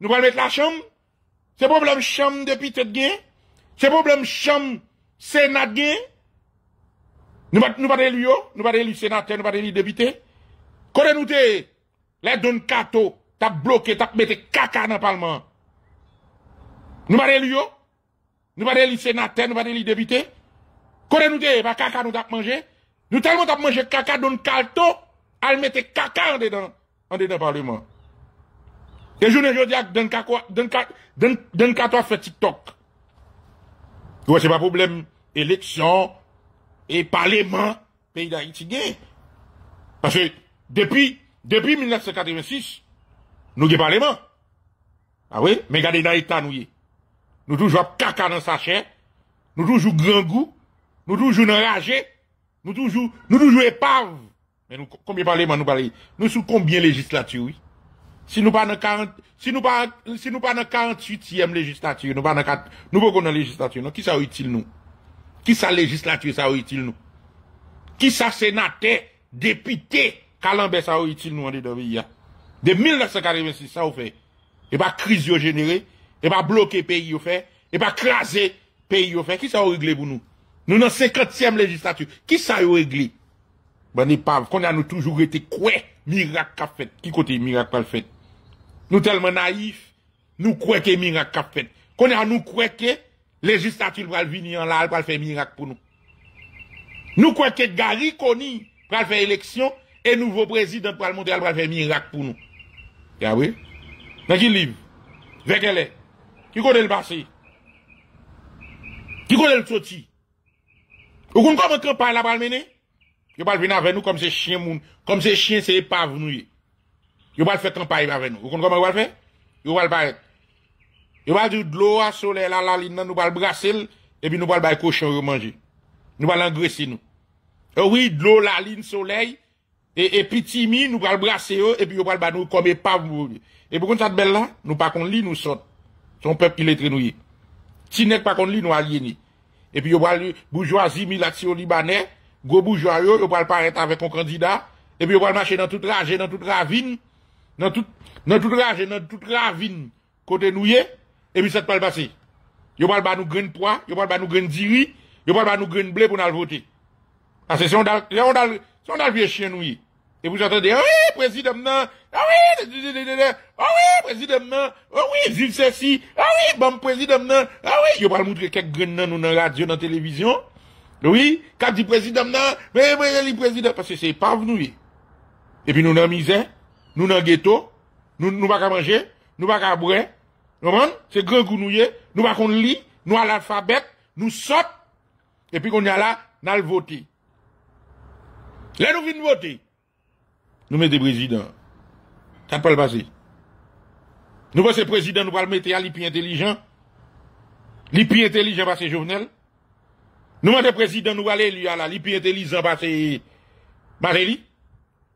Nous va mettre la chambre. C'est problème chambre député de gain. C'est problème chambre sénat de gain. Nous ne sommes pas élus, nous ne sommes pas élus sénateurs, nous ne sommes pas élus députés. Quand nous sommes, les Don Cato, tu as bloqué, tu as mis caca dans le Parlement. Nous ne sommes pas élus, nous ne sommes pas élus sénateurs, nous ne sommes pas élus députés. Quand nous sommes, pas caca, nous avons mangé. Nous tellement avons mangé caca, Don Cato, elle mettait caca en dedans, en dedans Parlement. Et je ne dis pas que Don Cato a fait TikTok. Ouais, c'est pas problème, élection. Et parlement, pays d'Haïti gagne. Parce que, depuis, depuis mille neuf cent quatre-vingt-six, nous avons parlement. Ah oui? Mais regardez dans l'État, nous y. Nous toujours caca dans sa chair. Nous toujours grand goût. Nous toujours enragés. Nous toujours, nous toujours épaves. Mais nous, combien parlement nous parlons? Nous sous combien législature, oui? Si nous pas dans quarante, si nous pas, si nous pas dans quarante-huitième législature, nous pas dans quatre, nous pas dans législature, non? Qui ça utile, nous? Qui sa législature, ça utile nous? Qui sa sénateur, député, Calambé, ça utile nous en dedans pays? De mille neuf cent quatre-vingt-six, ça ou fait. Et pas crise yo généré, et pas bloquer pays yo fait, et pas craser pays yo fait. Qui ça ou réglé pour nous? Nous dans cinquantième législature. Qui ça ou réglé? Ben, n'est pas, qu'on a nous toujours été quoi? Miracle qu'a fait. Qui côté miracle qu'a fait? Nous tellement naïfs, nous croyons que miracle qu'a fait. Qu'on a nous croyons que législature va venir en là, va faire miracle pour nous. Nous croyons que Garry Conille va faire élection et nouveau président pour le mondial va faire miracle pour nous. Ah oui? Dans qui livre? Vers quel est? Qui connaît le passé? Qui connaît le sorti? Vous comprenez comment le campagne va le mener? Vous ne venez pas avec nous comme ces chiens, comme ces chiens, c'est épave nous. Vous allez faire campagne avec nous. Vous comprenez comment vous allez faire? Vous allez paraître. Vous allez dire de l'eau à soleil, la la ligne, nous allons brasser, et puis nous allons faire cochon manger. Nous allons engraisser nous. Et oui, de l'eau, la ligne, soleil, et, et petit mi, nous allons brasser eux, et puis nous allons faire nous comme épave. Et pourquoi ça te belle là? Nous pas qu'on lit, nous sommes. Son peuple, il est trénouillé. Si n'est pas qu'on lit, nous aliénés. Et puis vous allez bourgeoisie, milatio libanais, gros bourgeois, vous allez paraître avec un candidat, et puis vous allez marcher dans toute rage, dans toute ravine, dans toute, dans toute rage, dans toute ravine, côté nouillé, et puis ça ne peut pas le passer. Yo parle pas nous grain poids, yo parle pas nous grain diri, yo parle pas nous grain blé pour nous voter. Parce que si on a, si on a, si on a le vieux chien nouillé, et vous entendez, ah oui, président, ah oui, ah oui, président, ah oui, dis ceci, ah oui, bon président, ah oui, yo parle montrer quelques grains dans nous dans la radio, dans la télévision, oui, quand dit président, mais, mais, le président, parce que c'est pas nous. Et puis nous dans misère, nous dans ghetto, nous nous pas manger, nous pas à boire, c'est grand gounouillé, nous pas qu'on lit, nous à l'alphabet, nous saute, et puis qu'on y a là, nous allons voter. Là nous venons voter. Nous mettons président. Ça ne peut pas le passer. Nous pensons président, nous pas le mettre à l'I P intelligent. L'I P intelligent parce que Jovenel. Nous mettons président, nous allons lui à la l'I P intelligent parce que Martelly.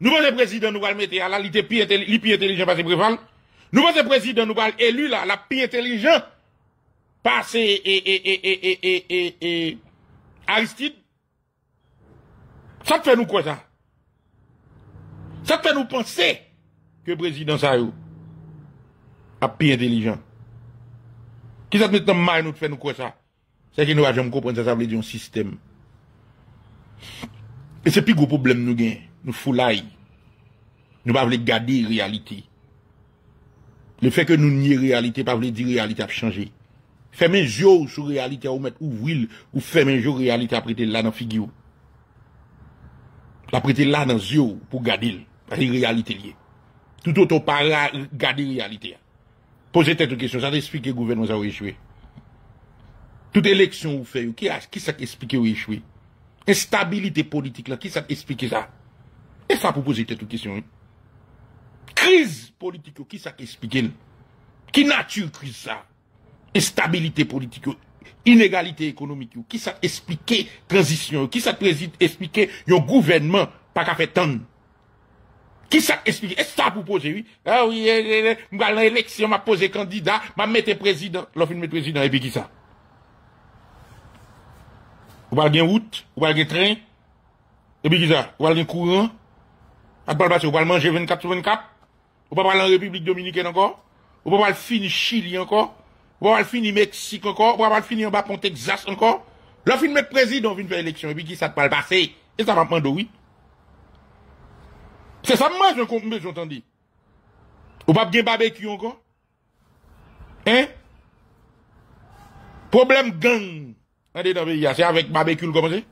Nous pensons président, nous allons le mettre à la l'I P intelligent parce que Préval. Nous pensons président, nous allons élu là, la pi intelligent, passé et, et, et, et, et, et, et, et, Aristide. Ça te fait nous quoi ça? Ça te fait nous penser que président ça yo, a pi intelligent. Qui ça te met dans maille nous te fait nous quoi ça? C'est que nous allons jamais comprendre ça, ça veut dire un système. Et c'est plus gros problème nous gagnons, nous foulaille. Nous ne voulons pas garder la réalité. Le fait que nous n'y réalité, pas voulez dire réalité a changé. Fermez les yeux sur réalité, ou mettre ouvrir, ou fermez les yeux réalité à prêter là dans figure. La prêter là dans les yeux pour garder, parce que réalité liée. Tout autant pas garder réalité. Posez cette question, ça explique que le gouvernement a échoué. Toute élection vous fait, qui a, qui ça explique ou échoué? Instabilité politique là, qui ça explique ça? Et ça pour poser cette question. Crise politique, qui ça explique? Qui nature crise ça? Instabilité politique, inégalité économique, qui ça explique transition? Qui ça explique un gouvernement pas qu'à faire tant? Qui ça explique? Est-ce que ça vous pose? Oui, ah oui, l'élection m'a posé candidat, m'a metté président, l'offre de président, et puis qui ça? Ou pas de route, ou pas de train, et puis qui ça? Ou pas de courant? Ou pas manger vingt-quatre sur vingt-quatre? Ou pas parler en République Dominicaine encore? Ou pas parler fini Chili encore? Ou pas parler fini Mexique encore? Ou pas parler fini en bas pour Texas encore? Là, fin mettre président, fin faire élection, et puis qui ça va le passer? Et ça va prendre oui. C'est ça, moi, je compte, mais j'entends dire. Ou pas bien barbecue encore? Hein? Problème gang. Allez dans le pays, c'est avec barbecue, comment c'est?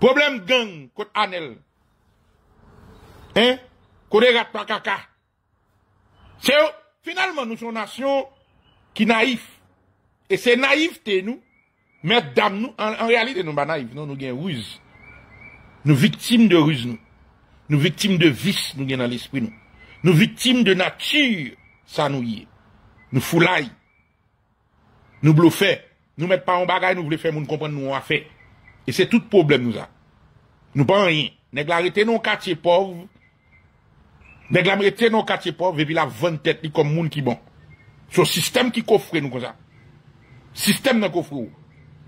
Problème gang, contre Anel. Hein? Côté rat pas caca. C'est, finalement, nous sommes une nation qui naïf. Et c'est naïveté, nous. Mesdames, nous, en, en réalité, nous, pas naïfs, non, nous gagnons ruse. Nous victimes de ruse, nous. Nous victimes de vice, nous gagnons dans l'esprit, nous. Nous victimes de nature, ça nous y est. Nous foulaille. Nous bluffons. Nous mettons pas en bagaille, nous voulons faire, nous comprendre, nous on fait. Et c'est tout problème, nous a. Nous pas rien. Nèg l'arrêté non quartier pauvre. Nèg l'arrêté non quartier pauvre et puis la vente tête li comme moun ki bon. C'est un système qui coffre nous comme ça. Système nan coffre ou.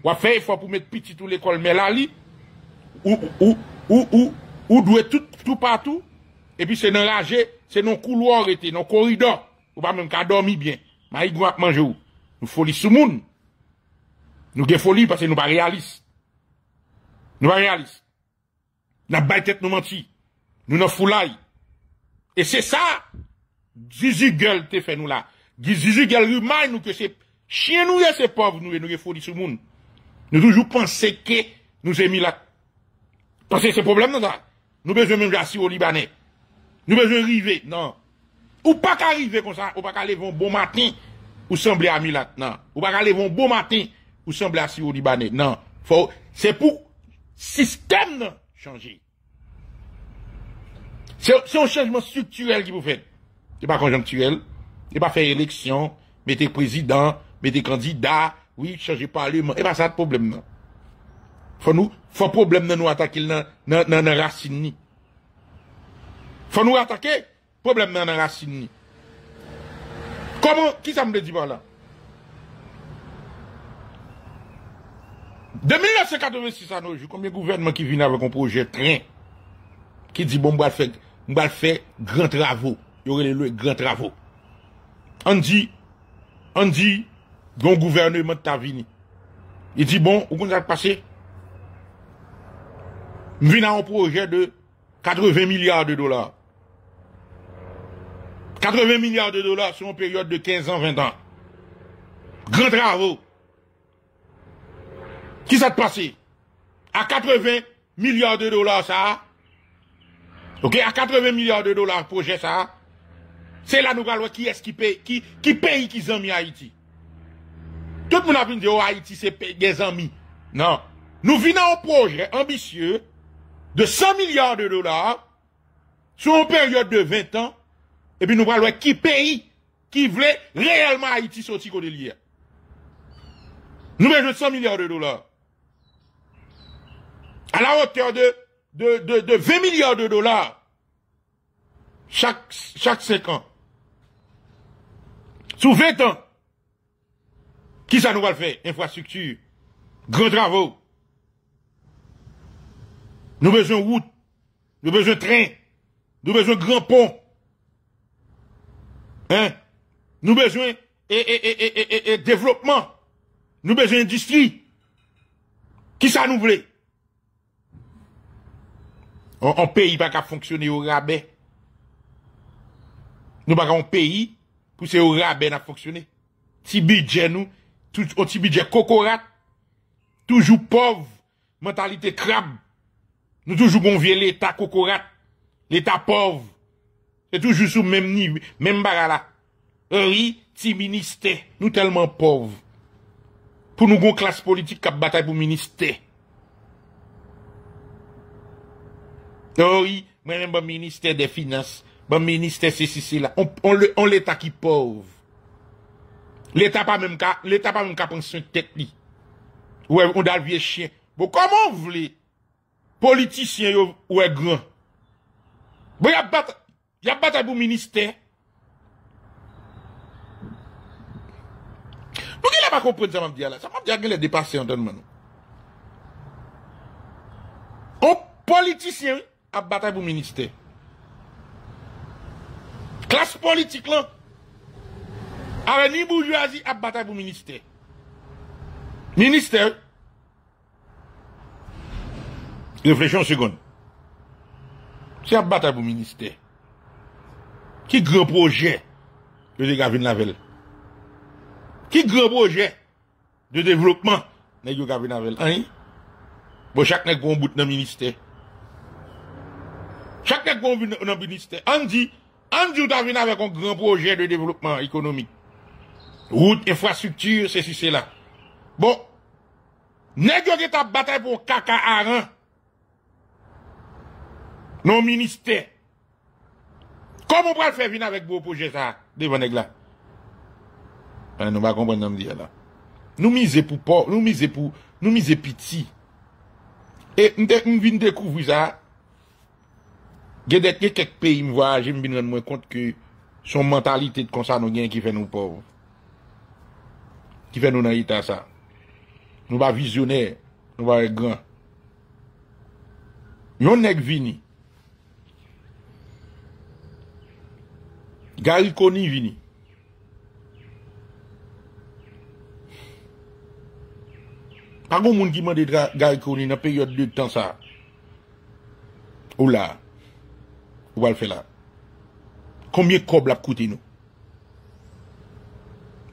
Ou a fait effort pour mettre petit tout l'école mais là li ou ou ou ou ou doit tout tout partout et puis c'est dans rager, c'est dans couloir été, dans corridor, ou pas même ka dormi bien. Maï gwa manger ou. Nous folie sou moun. Nous gen folie parce que nous pas réaliste. Nous pas réaliste. La baille tête nous mentit. Nous nous foulaille. Et c'est ça, Juju Gel te fait nous là. Juju Gel remind nous que c'est chien nous et c'est pauvre nous et nous et folie sur le monde. Nous toujours penser que nous aimons là. Parce que c'est problème dans ça. Nous besoin même d'assurer au Libanais. Nous besoin arriver. Non. Ou pas qu'arriver comme ça. Ou pas qu'aller un bon matin. Ou sembler à Milat. Non. Ou pas qu'aller un bon matin. Ou sembler assurer au Libanais. Non. Faut, c'est pour système changer. C'est un changement structurel qui vous fait. C'est pas conjoncturel. C'est pas faire élection, mettez président, mettez candidat, oui, changer parlement. Et pas ça de problème, non. Faut nous, faut problème de nous attaquer dans, dans, dans, dans racine. Faut nous attaquer, problème dans, dans racine. Comment, qui ça me le dit par là? De mille neuf cent quatre-vingt-six à nos jours, combien de gouvernements qui viennent avec un projet train, qui dit bon, on va le faire, on va le faire grand travaux. Il y aurait les grands travaux. On dit, on dit, bon gouvernement de Tavini. Il dit bon, où qu'on a passé? Nous venons à un projet de quatre-vingts milliards de dollars. quatre-vingts milliards de dollars sur une période de quinze ans, vingt ans. Grand travaux. Qui ça te passe? À quatre-vingts milliards de dollars, ça. Ok, à quatre-vingts milliards de dollars, projet, ça. C'est là, nous allons voir qui est-ce qui paye, qui, qui paye, qui ont mis Haïti. Tout le monde a dit, oh, Haïti, c'est des amis. Non. Nous venons à un projet ambitieux de cent milliards de dollars sur une période de vingt ans. Et puis, nous allons voir qui paye, qui voulait réellement Haïti sortir de l'hier. Nous mettons cent milliards de dollars. À la hauteur de, de, de, de vingt milliards de dollars. Chaque, chaque cinq ans. Sous vingt ans. Qui ça nous va le faire? Infrastructure. Gros travaux. Nous besoin de route. Nous besoin de train. Nous besoin de grands ponts. Hein? Nous besoin et, et, et, et, et, et développement. Nous besoin d'industrie. Qui ça nous voulait? Un pays pas qu'à fonctionner au rabais. Nous pas qu'un pays pour c'est au rabais n'a fonctionné. Petit budget nous, tout un petit budget cocorat, toujours pauvre, mentalité crabe. Nous toujours bon vieux l'état cocorat, l'état pauvre. C'est toujours sous même niveau, même barala. Oui, petit ministère, nous tellement pauvres. Pour nous, une classe politique qui bataille pour le ministère. Oh oui, moi-même, le ministère des Finances, le ministère ceci, cela. On, on, on l'État qui pauvre. L'État pas même qu'à, l'État pas même qu'à prendre soin de tête. Ouais, on a le vieux chien. Bon, comment vous voulez? Politicien, ou est grand. Bon, il y a bataille, il y a bataille pour le ministère. Pour qu'il n'a pas compris ça, m'a dit là. Ça m'a dit qu'il est dépassé en donne maintenant. Un politicien a bataille pour le ministère. Classe politique là, avec ni bourgeoisie a bataille pour le ministère. Ministère. Réfléchons une seconde. C'est a bataille pour le ministère. Qui grand projet que les gars viennent la veille? Qui grand projet de développement n'est pas venu avec hein? Bon, chaque n'est qu'on bout dans le ministère. Chaque n'est qu'on bout dans le ministère. On dit, on dit, on vient avec un grand projet de développement économique. Route, infrastructure, ceci, cela. Bon. N'est qu'on est à bataille pour caca aran. Non, ministère. Comment on peut le faire venir avec vos projets, ça, devant les gars? Nous ne comprenons pas là. Nous misons pour pauvres, nous misons pour, nous misons petit. Et nous venons découvrir ça. Il y a quelques pays me voient, je me rends compte que son mentalité de concernant nous qui fait nous pauvres, qui fait nous dans l'état ça. Nous va visionnaire, nous va être grand. Nous n'est vini. Garry Conille vini. Par contre, monde qui m'a dit Garry Conille dans la période de temps, ça. Ou là. Ou va le faire là. Combien de cobles a coûté nous?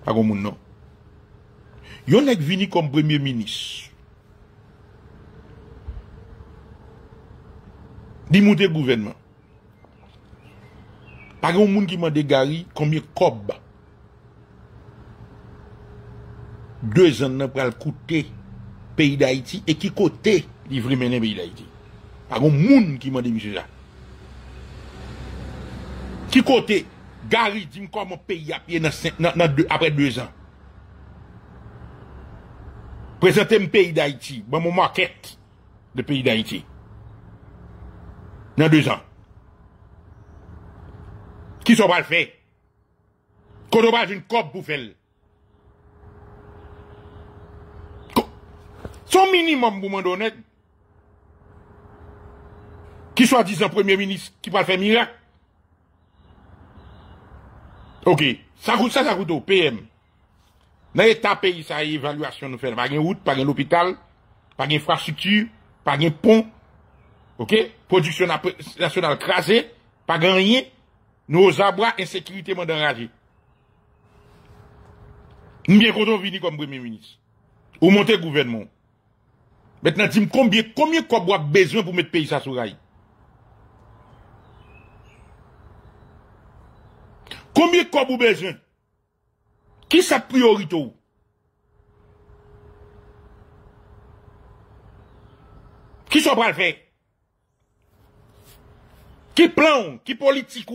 Par contre, monde non. Yon est venu comme premier ministre. Dimonter gouvernement. Par contre, monde qui m'a dit Garry, combien de cobles? Deux ans n'a pas coûté. Pays d'Haïti et qui côté livre mener pays d'Haïti. Par contre, moun qui m'a dit monsieur ça. Qui côté Garry dit comment pays a payé après deux ans. Présentez le pays d'Haïti, bon mon maquette de pays d'Haïti. Dans deux ans. Qui sont pas le fait? Qu'on n'a pas une cop pour faire. Son minimum pour m'en donner. Qui soit disant premier ministre qui va faire miracle. Ok, ça coûte ça, ça coûte au P M. Dans l'État pays, ça y évaluation nous fait. Pas de route, pas de l'hôpital, pas d'infrastructure, pas de pont. Ok, production nationale crasée, pas de rien. Nos abras, insécurité, mandaragée. Nous bien content de venir comme premier ministre. Ou monter le gouvernement. Maintenant, dis-moi combien, combien qu'on a besoin pour mettre le pays sur rail. Combien qu'on a besoin? Qui sa priorité? Qui sont pas le faire? Qui plan? Qui politique?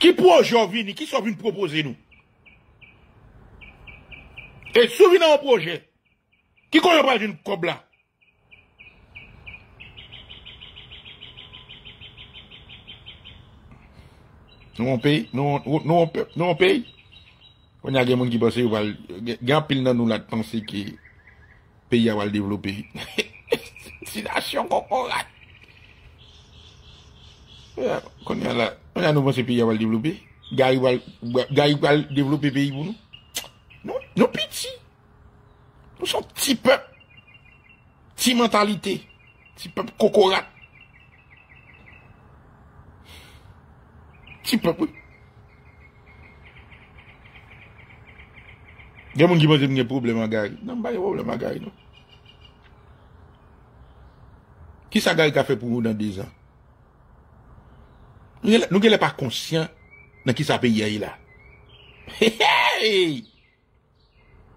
Qui pour Jovenel, qui sont venus proposer nous? Et souvenez au projet, qui connaît pas d'une cob là? Nous on paye, nous on paye, nous on paye. On a des gens qui pensent qu'ils vont, gars pile dans nous là de penser que le pays va le développer. C'est la nation qu'on a. Qu'on a là. On a nous pensé que le pays va le développer. Garry va le développer le pays pour nous. Nous, nous petits. Nous sommes petits peuples. Petite mentalité. Petits peuples cocorat. Petits peuples. Il y a des gens qui pensent qu'il y a des problèmes à Garry. Non, il n'y a pas de problème à Garry. Qui ça Garry a fait pour nous dans dix ans? Nous ne sommes pas conscients de qui ça paye là.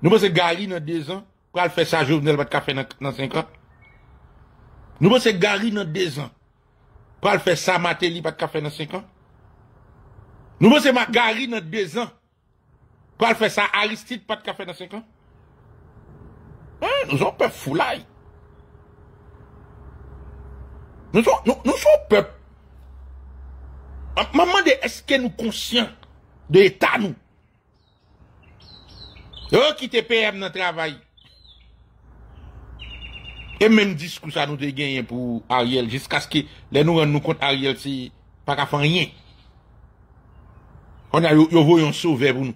Nous pensons que Garry, dans deux ans, pour faire ça, Jovenel va faire ça dans cinq ans. Nous pensons que Garry, dans deux ans, pour faire ça, Martelly va faire ça dans cinq ans. Nous pensons que Garry, dans deux ans, pour faire ça, Aristide va faire ça dans cinq ans. Nous sommes peuple foulaille. Nous sommes peuple. Maman, est-ce que nous sommes conscients de l'État, nous? Eux qui te P M dans le travail. Et même discours, ça nous a gagné pour Ariel, jusqu'à ce que les nous rendons compte Ariel, si pas qu'à faire rien. On a eu, eu un sauvé pour nous.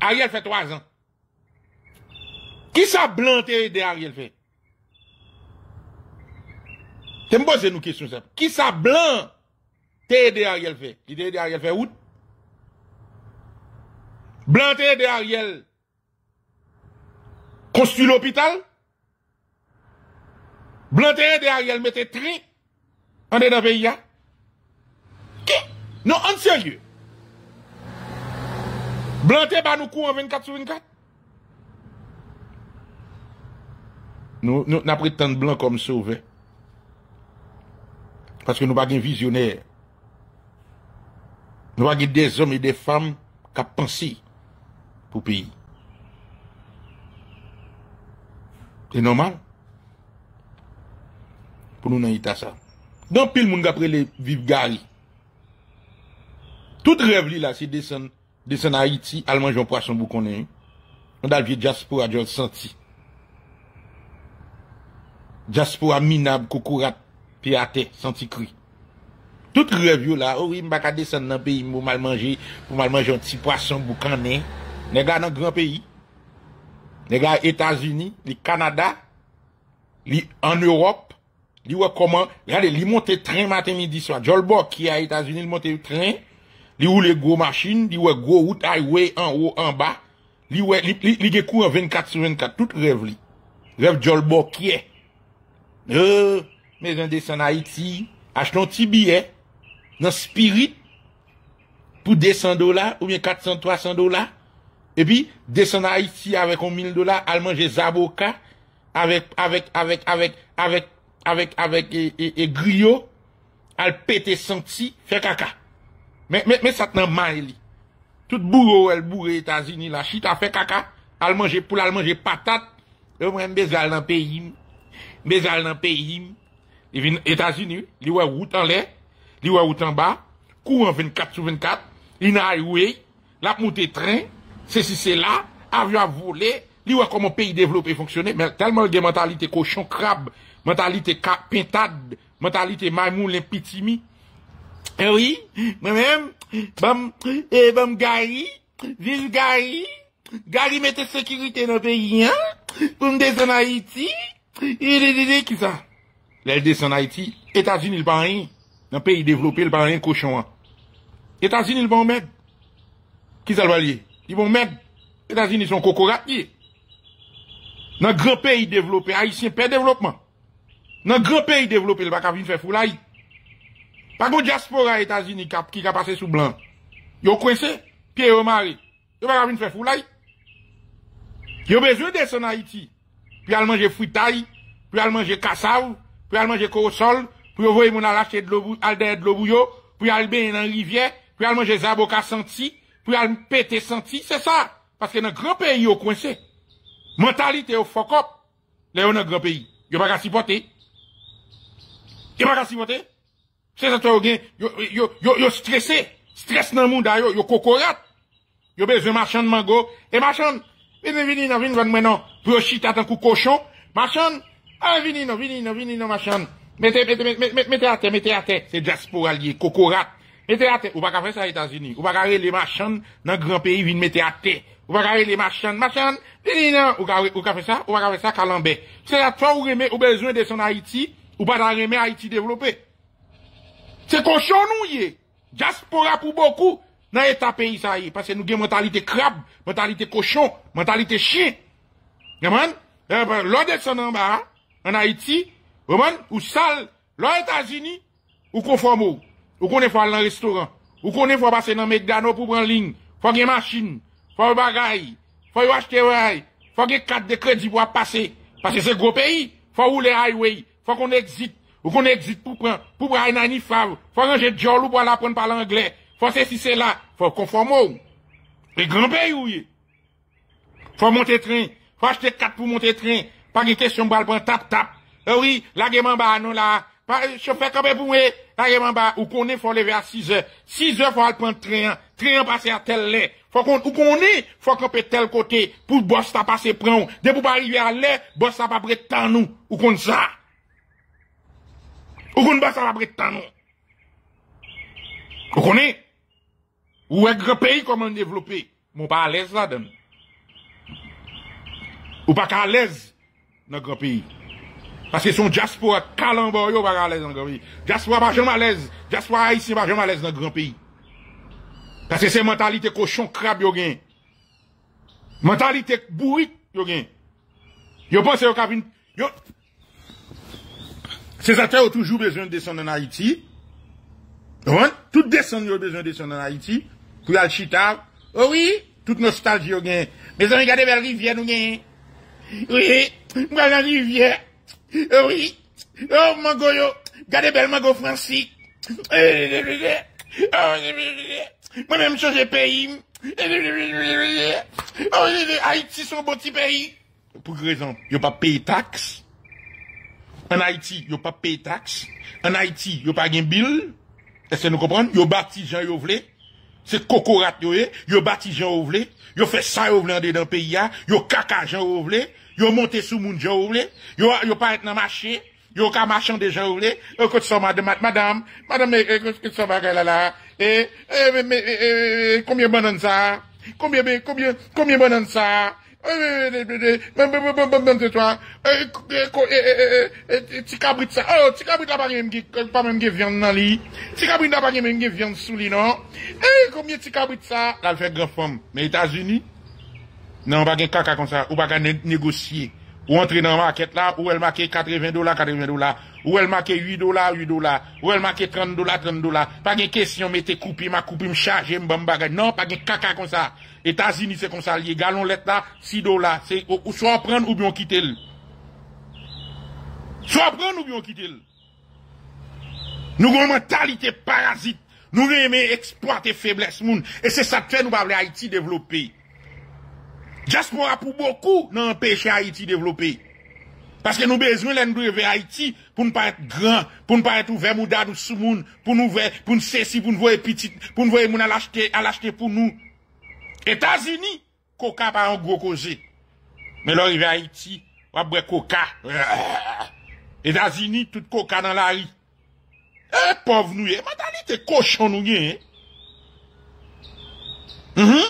Ariel fait trois ans. Qui ça blanté de Ariel fait? C'est me poser une question simple. Qui ça blanc t'es aidé Ariel fait? Il t'es aidé Ariel fait où? Blanc t'es aidé Ariel construit l'hôpital? Blanc t'es aidé Ariel mettez train? On est dans le pays? Qui? Non, en sérieux. Blanc t'es pas nous courons vingt-quatre sur vingt-quatre? Nous, nous, nous prétendons blanc comme sauvé. Parce que nous n'avons pas de visionnaire. Nous n'avons pas des hommes et des femmes qui pensent pour le pays. C'est normal. Pour nous, nous avons ça. Dans pile, nous avons vivre Garry. Tout rêve là, c'est descendre en Haïti, aller manger un poisson pour qu'on ait. On a le diaspora, j'ai senti. Diaspora minable, cocorat. Puis à terre, senti cri. Tout revue là, oh oui, m'a pas descendre dans le pays, m'a mal manger, pour mal manger un petit poisson boucané. Les gars dans le grand pays, les gars États-Unis, les Canada, les en Europe, les ouais comment, regardez, les monter train matin midi soir. Jolbok qui est à États-Unis, ils monter train, les ou les gros machines, les ouais gros route highway en haut, en bas, les ouais, les cours en vingt-quatre sur vingt-quatre, tout rêve li. Rêve Jolbok qui est. Euh, Mais on descend en Haïti, achetons un petit billet, dans Spirit, pour deux cents dollars, ou bien quatre cents, trois cents dollars, Et puis, descendre à Haïti avec un mille dollars, à manger zaboka, avec, avec, avec, avec, avec, avec, avec, et, et, et griot, à péter senti, faire caca. Mais, mais, mais ça te n'a mal. Tout bourreau, elle bourré, États-Unis, la chita, a fait caca, à manger poule, à manger patate, et on bezal dans le pays, bezal dans le pays, il vient États-Unis, il y a route en l'air, il y a route en bas, courant vingt-quatre sur vingt-quatre, il y a highway, la montée train, c'est si c'est là, avion à voler, il voit comment pays développé fonctionnait, mais tellement de mentalité cochon crabe, mentalité pintade, mentalité maïmoun, l'impitimi. Eh oui, moi-même, bam, eh bam Garry, vive Garry, Garry mettez sécurité dans le pays, hein, pour me descendre en Haïti, il est dit qui ça? Là, il descend en Haïti, États-Unis, il pas rien, dans le pays développé, il pas rien cochon. États-Unis, il vont mettre. Qui ça le va lier? Ils vont mettre. États-Unis sont cocoratiers. Dans le grand pays développé, Haïtien, paix développement. Dans le grand pays développé, le bac à venir faire foulaï. Par contre, diaspora États-Unis qui a passé sous blanc. Ils ont coincé, pieds au maré. Ils vont venir faire foulaï. Ils ont besoin de son Haïti. Puis ils mangent fruitaille, puis ils mangent cassave, puis ils mangent corosol, puis ils vont aller acheter de l'eau bouillot, puis ils baigner dans la rivière, puis ils mangent zaboka senti. Pour aller péter senti, c'est ça. Parce que dans le grand pays, ils sont coincés. Mentalité au fuck up. Là, dans le grand pays. Ils ne peuvent pas supporter. Ils ne peuvent pas supporter. C'est ça, ils sont stressés. Stress dans le monde, ils sont cocorates. Ils ont besoin de marchands de mango. Et marchands, venez, venez, venez, maintenant. Pour chiter un coup cochon. Marchands, venez, venez, venez, venez, marchands. Mettez, mettez, mettez à terre, mettez à terre. C'est diaspora lié, cocorate. Mettez à terre. Ou pas qu'à faire ça aux États-Unis. Ou pas qu'à les marchands dans le grand pays viennent mettre à terre. Ou pas qu'à les marchands, marchands, ou qu'à faire ça, ou pas qu'à faire ça calambé. C'est à toi ou remet au besoin de son Haïti, ou pas d'en remet Haïti développé. C'est cochon nous, yé. Diaspora pour beaucoup, dans l'état pays ça y est. Parce que nous avons une mentalité crabe, mentalité cochon, mentalité chien. Yaman? L'on descend en bas, en Haïti, ou sale, l'on États-Unis, ou conforme. Ou qu'on est faut aller dans le restaurant, ou qu'on est faut passer dans McDonald's pour prendre ligne, faut qu'il y ait machine, faut qu'il bagaille, faut qu'il acheter rail, faut qu'il y ait carte de crédit pour passer, parce que c'est gros pays, faut rouler highway, faut qu'on exit, ou qu'on exit pour prendre, pour prendre un anifave, faut ranger de jol ou pour apprendre par l'anglais, faut c'est si c'est là, faut conformer, les grands pays où il est, faut monter train, faut acheter carte pour monter train, pas de question pour prendre tap tap, eh oui, la guéman bah non là, chauffeur quand même pour moi, ou qu'on est, faut lever à six heures. six heures, faut aller prendre train. Train passer à tel lait. Faut qu'on, ou qu'on est, faut qu'on peut tel côté. Pour boss t'a passé prendre. Dès pour pas arriver à l'air, boss t'a pas prêt de temps nous. Ou qu'on ça. Ou qu'on boss t'a pas prêt de temps nous. Ou qu'on est. Ou un grand pays comment développer. Mon pas à l'aise là-dedans. Ou pas qu'à l'aise dans le grand pays. Parce que son diaspora calambo yo pas à l'aise dans le grand pays. Diaspora pas jamais à l'aise. Diaspora haïtien pas jamais à l'aise dans le grand pays. Parce que c'est mentalité cochon crabe yo gen. Mentalité bourrique yo gen. Yo pense yo kavin yo. Ces acteurs ont toujours besoin de descendre en Haïti. Hein? Tout descendre yo besoin de descendre en Haïti pour al chita. Oh oui, toute nostalgie yo gen. Mais on regarde belle rivière nous gen. Oui, on la rivière. Euh, oui, oh mango yo, gardez bel mango Francis. Moi-même changer pays. Haïti son bon petit pays. Pour quelle raison? Yo pas payer taxe. En Haïti, yo pas payer taxe. En Haïti, yo pas gain bill. Est-ce que nous comprenons? Yo bâti Jean yo vle. C'est cocorat yo e. Yo bâti Jean yo vle. Yo fait ça yo vle en dedans pays a. Yo caca Jean yo vle. Yo monté sous moun gens ou vle, yo yo pas être dans marché, yo ka marchand de gens ou vle, yo kote son madame madame, madame que ça va là là, et combien banane ça, combien combien combien banane ça, même toi, ti cabrit ça, oh ti cabrit la pas même pas même viande dans li, ti cabrit la pas même viande sous li non, eh combien ti cabrit ça, la fait grand femme, mais États-Unis non, on va pas caca comme ça, on va pas négocier, Ou entrer dans la market là, ou elle marquer quatre-vingts dollars, quatre-vingts dollars, ou elle marquer huit dollars, huit dollars, ou elle marquer trente dollars, trente dollars. Pas de question, mettez coupé, ma coupé, me charger, me bagage. Non, pas de caca comme ça. États-Unis, c'est comme ça, lié. Gallon lettre là, six dollars. C'est, ou, soit prendre ou bien quitter le. Soit prendre ou bien quitter le. Nous avons une mentalité parasite. Nous aimons exploiter faiblesse monde. Et c'est ça que fait nous parler Haïti développer. Diaspora pour beaucoup n'a empêché Haïti développer. Parce que nous besoin de nous vers Haïti pour ne pas être grand, pour ne pas être ouvert moudad ou sous moun, pour nous voir, pour nous ceci, pour nous voir petit, pour nous voir moun à l'acheter, à l'acheter pour nous. États-Unis, coca pas un gros causé. Mais là, il va à Haïti, on va boire coca. États-Unis, tout coca dans la rue. Eh, pauvre nous, eh, mentalité cochon nous, eh. Mm-hmm.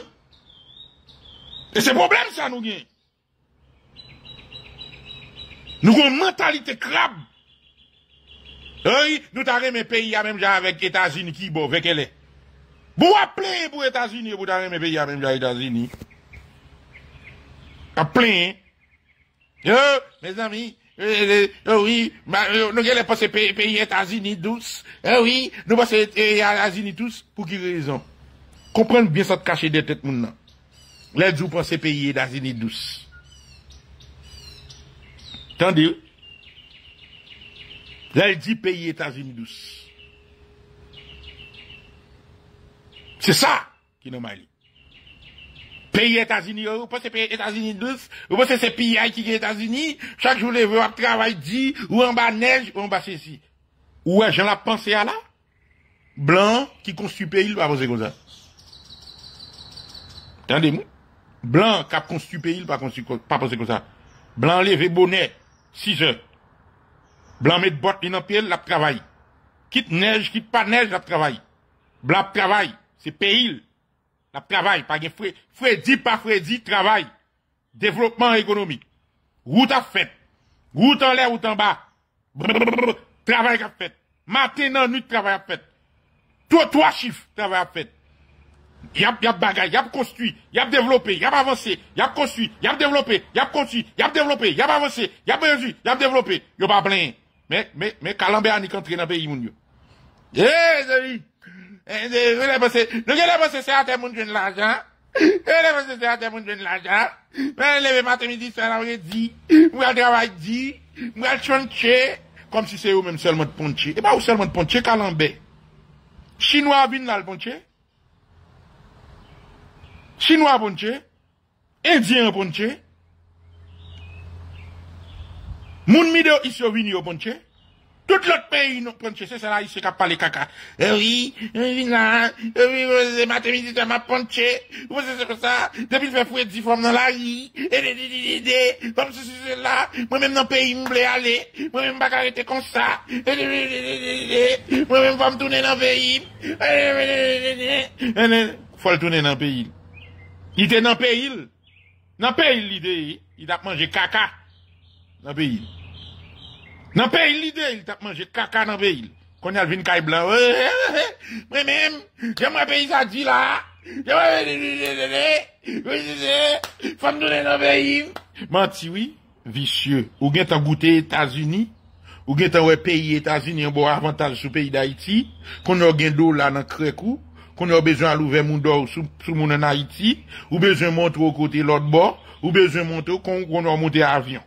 Et c'est problème ça nous gagne. Nous avons une mentalité crabe. Oui, nous t'arrêtons mes pays à même genre avec les États-Unis qui bon, avec elle. Vous appelez pour les États-Unis et vous t'arrêtez mes pays à même genre les États-Unis. Appelez. Yo, mes amis, euh, euh, oui, bah, euh, nous allons passer pays aux États-Unis tous. Euh, oui, nous passons aux États-Unis tous. Pour quelle raison? Comprenez bien ça de cacher des têtes maintenant. Les jours pour ces pays d'Azini douce. Tandis, les dix pays États-Unis douce. C'est ça qui nous mal. Pays États-Unis, vous pensez pays États-Unis douce, vous pensez ces pays qui sont États-Unis, chaque jour les veulent travailler dix, ou en bas neige, ou en bas ceci. Ouais, j'en la pensée à là. Blanc qui construit pays, il va poser comme ça. Tendez-moi. Blanc, cap construit pays, il pas construit, pas penser comme ça. Blanc, levé bonnet, six heures. Blanc, met botte, il en pied, la travaille. Quitte neige, quitte pas neige, la travaille. Blanc, travaille. C'est pays, la travaille. Pas de frais. Freddy, pas Freddy, travaille. Développement économique. Route à fait. Route en l'air, route en bas. Brrr, travail à fait. Matin, nuit, travail à fait. Trois, trois chiffres, travail à fait. Y'a y'a bagaille, y'a construit, y'a développé, y'a avancé, y'a construit, y'a développé, y'a construit, y'a développé, y'a avancé, y'a produit, y'a développé, y'a pas plein. Mais, mais, mais, Calambéa n'y qu'entre dans le pays, mon Dieu. Eh, oui. Eh, vous l'avez pensé, nous l'avez pensé, c'est à tes mouns de l'argent. Vous l'avez pensé, c'est à tes mouns de l'argent. Mais, levez matin, midi, ça n'a rien dit. Vous allez travailler dit. Vous allez chanter. Comme si c'est eux-mêmes seulement de pontier. Eh ben, ou seulement de pontier, Calambé. Chinois, bin, là, le pontier. Chinois ponche, Indien ponche, moun mido ici au vini au ponche, tout l'autre pays non ponche, c'est ça là ici qu'a parlé caca. Eh oui, oui là, oui c'est mathématique ma ponche, vous c'est comme ça, depuis le fait fouet dix femmes dans la rue, et des comme ceci là, moi-même dans le pays me voulais aller, moi-même pas arrêter comme ça, moi-même pas me tourner dans le pays, faut le tourner dans le pays. Il était dans le pays. Dans le pays, l'idée, il a mangé caca. Dans le pays. Dans le pays, l'idée, il a mangé caca dans le pays. Quand il y a le vin caille blanc, moi-même, j'aimerais payer ça dit là. J'aimerais, faut me donner dans le pays. Menti, oui, vicieux. Ou bien t'as goûté États-Unis. Ou bien t'as ouais pays États-Unis, un bon avantage sur le pays d'Haïti. Qu'on a gagné d'eau là dans le crécou. Qu'on a besoin à l'ouvrir mon dos sous, sous mon en Haïti, ou besoin de monter au côté l'autre bord, ou besoin de monter, qu'on, qu'on a monté à avion.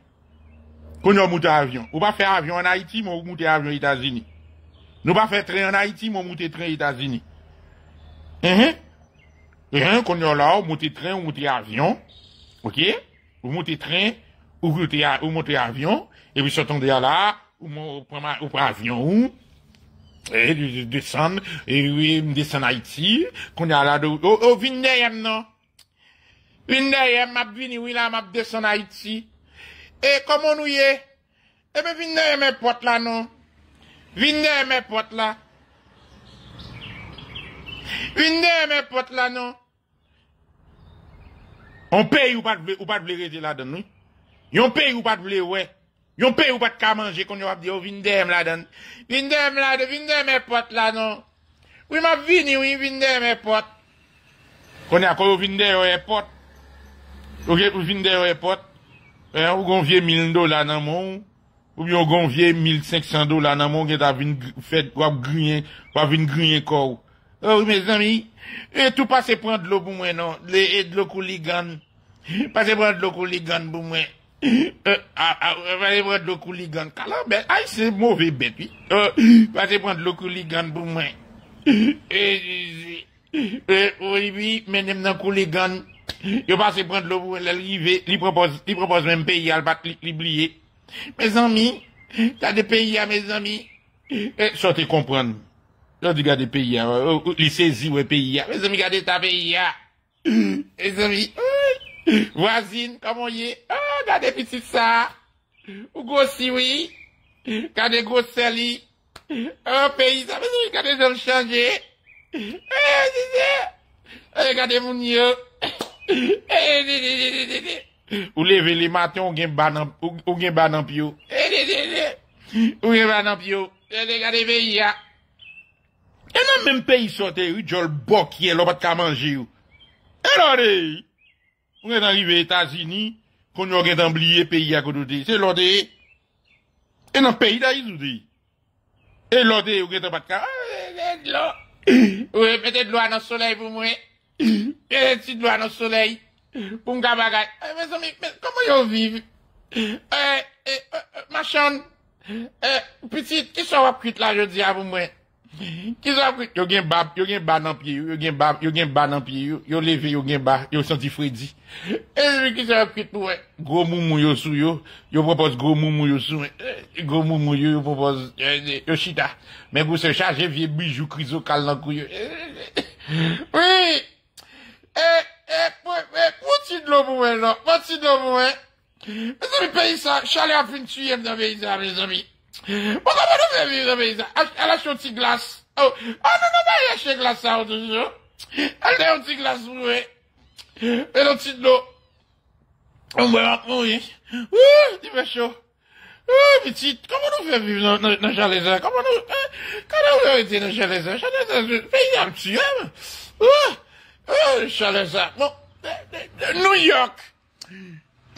Qu'on a monté à avion. Ou pas faire avion en Haïti, mais on monte avion aux États-Unis. Nous pas faire train en Haïti, mais on monte train aux États-Unis. Hein? Hein, qu'on a là, on monte train, on monte avion. Ok? On monte train, ou monte avion, et puis sortons de là, on prend avion, et je descends, et oui, je descends à Haïti, qu'on est à la douche. Oh, oh, vinayem, non? Vinayem, m'a vini, oui, là, m'a descend à Haïti. Et comment nous y est? Eh ben, vinayem, mes potes là, non? Vinayem, mes potes là. Vinayem, mes potes là, non? On paye ou pas de blé, ou pas de blé, rester là-dedans, oui? Yon paye ou pas de blé, ouais. Yon paye ou pas de ka manger, qu'on yon a dit, oh, vindem la donne. Vindem la donne, vindem mes potes la non. Oui, ma vini, oui, vindem mes potes. Qu'on a encore vindem mes potes. Ou vindem mes potes. Eh, ou gonvier mille dollars dans mon, ou bien gonvier mille cinq cents dollars dans mon, qui t'a venu fait, ou grigner, ou venu grigner corps. Oh, mes amis, et tout passe prendre de l'eau pour moi, non, les, de l'eau couligane. Passe prendre de l'eau couligane pour moi. Euh, ah, passe prendre de l'eau couligane. Calabelle, aïe, c'est mauvais bête, oui. Euh, passe prendre de l'eau couligane pour moi. Et, et, oui, mais même dans couligane. Yo passe prendre l'eau pour l'arrivée, il propose, il propose même pays à l'oublier. Mes amis, t'as des pays à mes amis. Et, sortez comprendre. Là, tu gardes pays, hein, les saisies, ouais, pays, hein. Mes amis, gardez ta pays, hein. Mes amis, voisine, comment y est? Ah, gardez petit ça. Ou grossi, oui. Gardez grosseli. Oh, pays, ça, mes amis, gardez hommes changés. Eh, c'est ça. Gardez mon yo. Ou levez les matins, ou gagne banan, ou gagne banan pio. Ou gagne banan pio. Eh, gardez pays, hein. Et dans même pays sorti, oui, j'en boque, il n'y a pas de manger. Et là, on est arrivé aux États-Unis, qu'on a oublié le pays à côté. C'est l'autre. Et dans le pays, d'Aïsoudi. Et l'autre, on est pas de manger. Oui, peut-être l'eau dans le soleil pour moi. Peut-être l'eau dans le soleil. Pour me faire bagaille. Mes amis, comment ils vivent? Eh, eh, ma chante. Eh, petite, qui sont appris là, je dis à vous, moi? Qui ça pris? Yo gen bab, yo gen bab nan pied, yo gen bab, yo gen bab nan pied, yo levé, yo gen bab, yo senti Freddy. Et qui ça pris tout? Gros moumou yo sou yo, yo propose gros moumou yo sou, gros moumou yo yo propose yo chita. Mais vous se chargez vieux bijou criso cal nan couille. Oui. Eh eh pour petit de l'eau pour moi là, petit de l'eau pour moi. Mes amis pays ça, chalet a fin tuer dans pays ça mes amis. Pourquoi vous avez vu ça, mais elle a acheté un petit glace. Oh, oh non, non, elle a acheté un glace, ça, toujours. Elle a un petit glace, oui. Et un petit lot. On va mourir. Ouh, tu vas chaud. Ouh, petite, comment nous fait vivre dans, dans, dans Chaleza? Comment nous, euh, comment nous été dans Chaleza? Chaleza, pays à tuer. Ouh, oh, Chaleza. Bon, New York.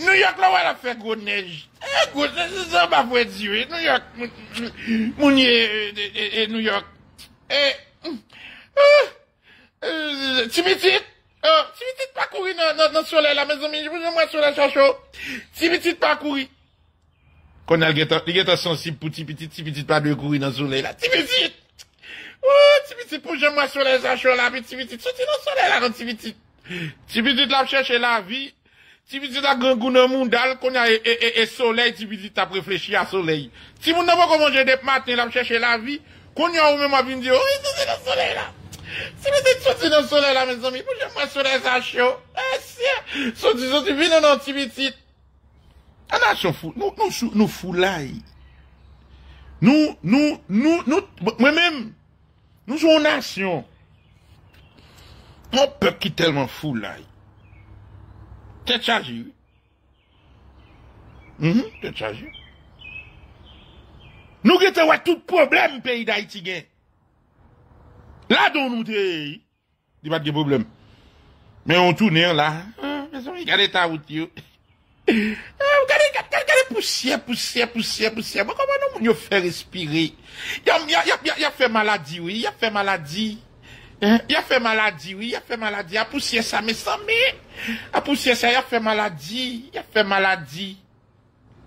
New York, là, où elle a fait gros neige. Eh, gros, c'est ça, bah, pour dire, New York, mounier, et New York. Eh, euh, Timitit, euh, Timitit pas courir dans, dans, le soleil, là, mes amis, je vous dis, moi, sur la chacho. Timitit pas courir. Qu'on a le guetta, le guetta sensible pour Timitit, Timitit pas de courir dans le soleil, là. Timitit! Oh, Timitit pour je moi sur les chacho, là, puis Timitit, sorti dans le soleil, là, dans Timitit. Timitit, là, chercher la vie. Si vous dites à grand goût mondial qu'on a et soleil, si vous dites à réfléchir à soleil. Si vous n'avez pas commencé des matins là, chercher la vie, qu'on y a ou même à venir dire, oh, c'est dans le soleil là. Si vous dites sorti dans le soleil là, mes amis, pourquoi moi soleil ça chaud? Eh, si, sorti, sorti, venez dans notre petit. On a son fou, nous, nous, nous foulailles. Nous, nous, nous, nous, moi-même, nous sommes une nation. Mon peuple qui est tellement foulaille. T'es chargé. Hum, t'es chargé. Nous avons tout problème, pays d'Haïti. Là, dont nous sommes, il n'y a pas de problème. Mais on tourne là. Regardez ta route. Regardez poussière, poussière, poussière, poussière. Comment nous faire respirer? Il a fait maladie, oui. Il a fait maladie. Il a fait maladie, oui, il a fait maladie. A poussière ça, mais ça, mais. A poussière ça, il a fait maladie. Il a fait maladie.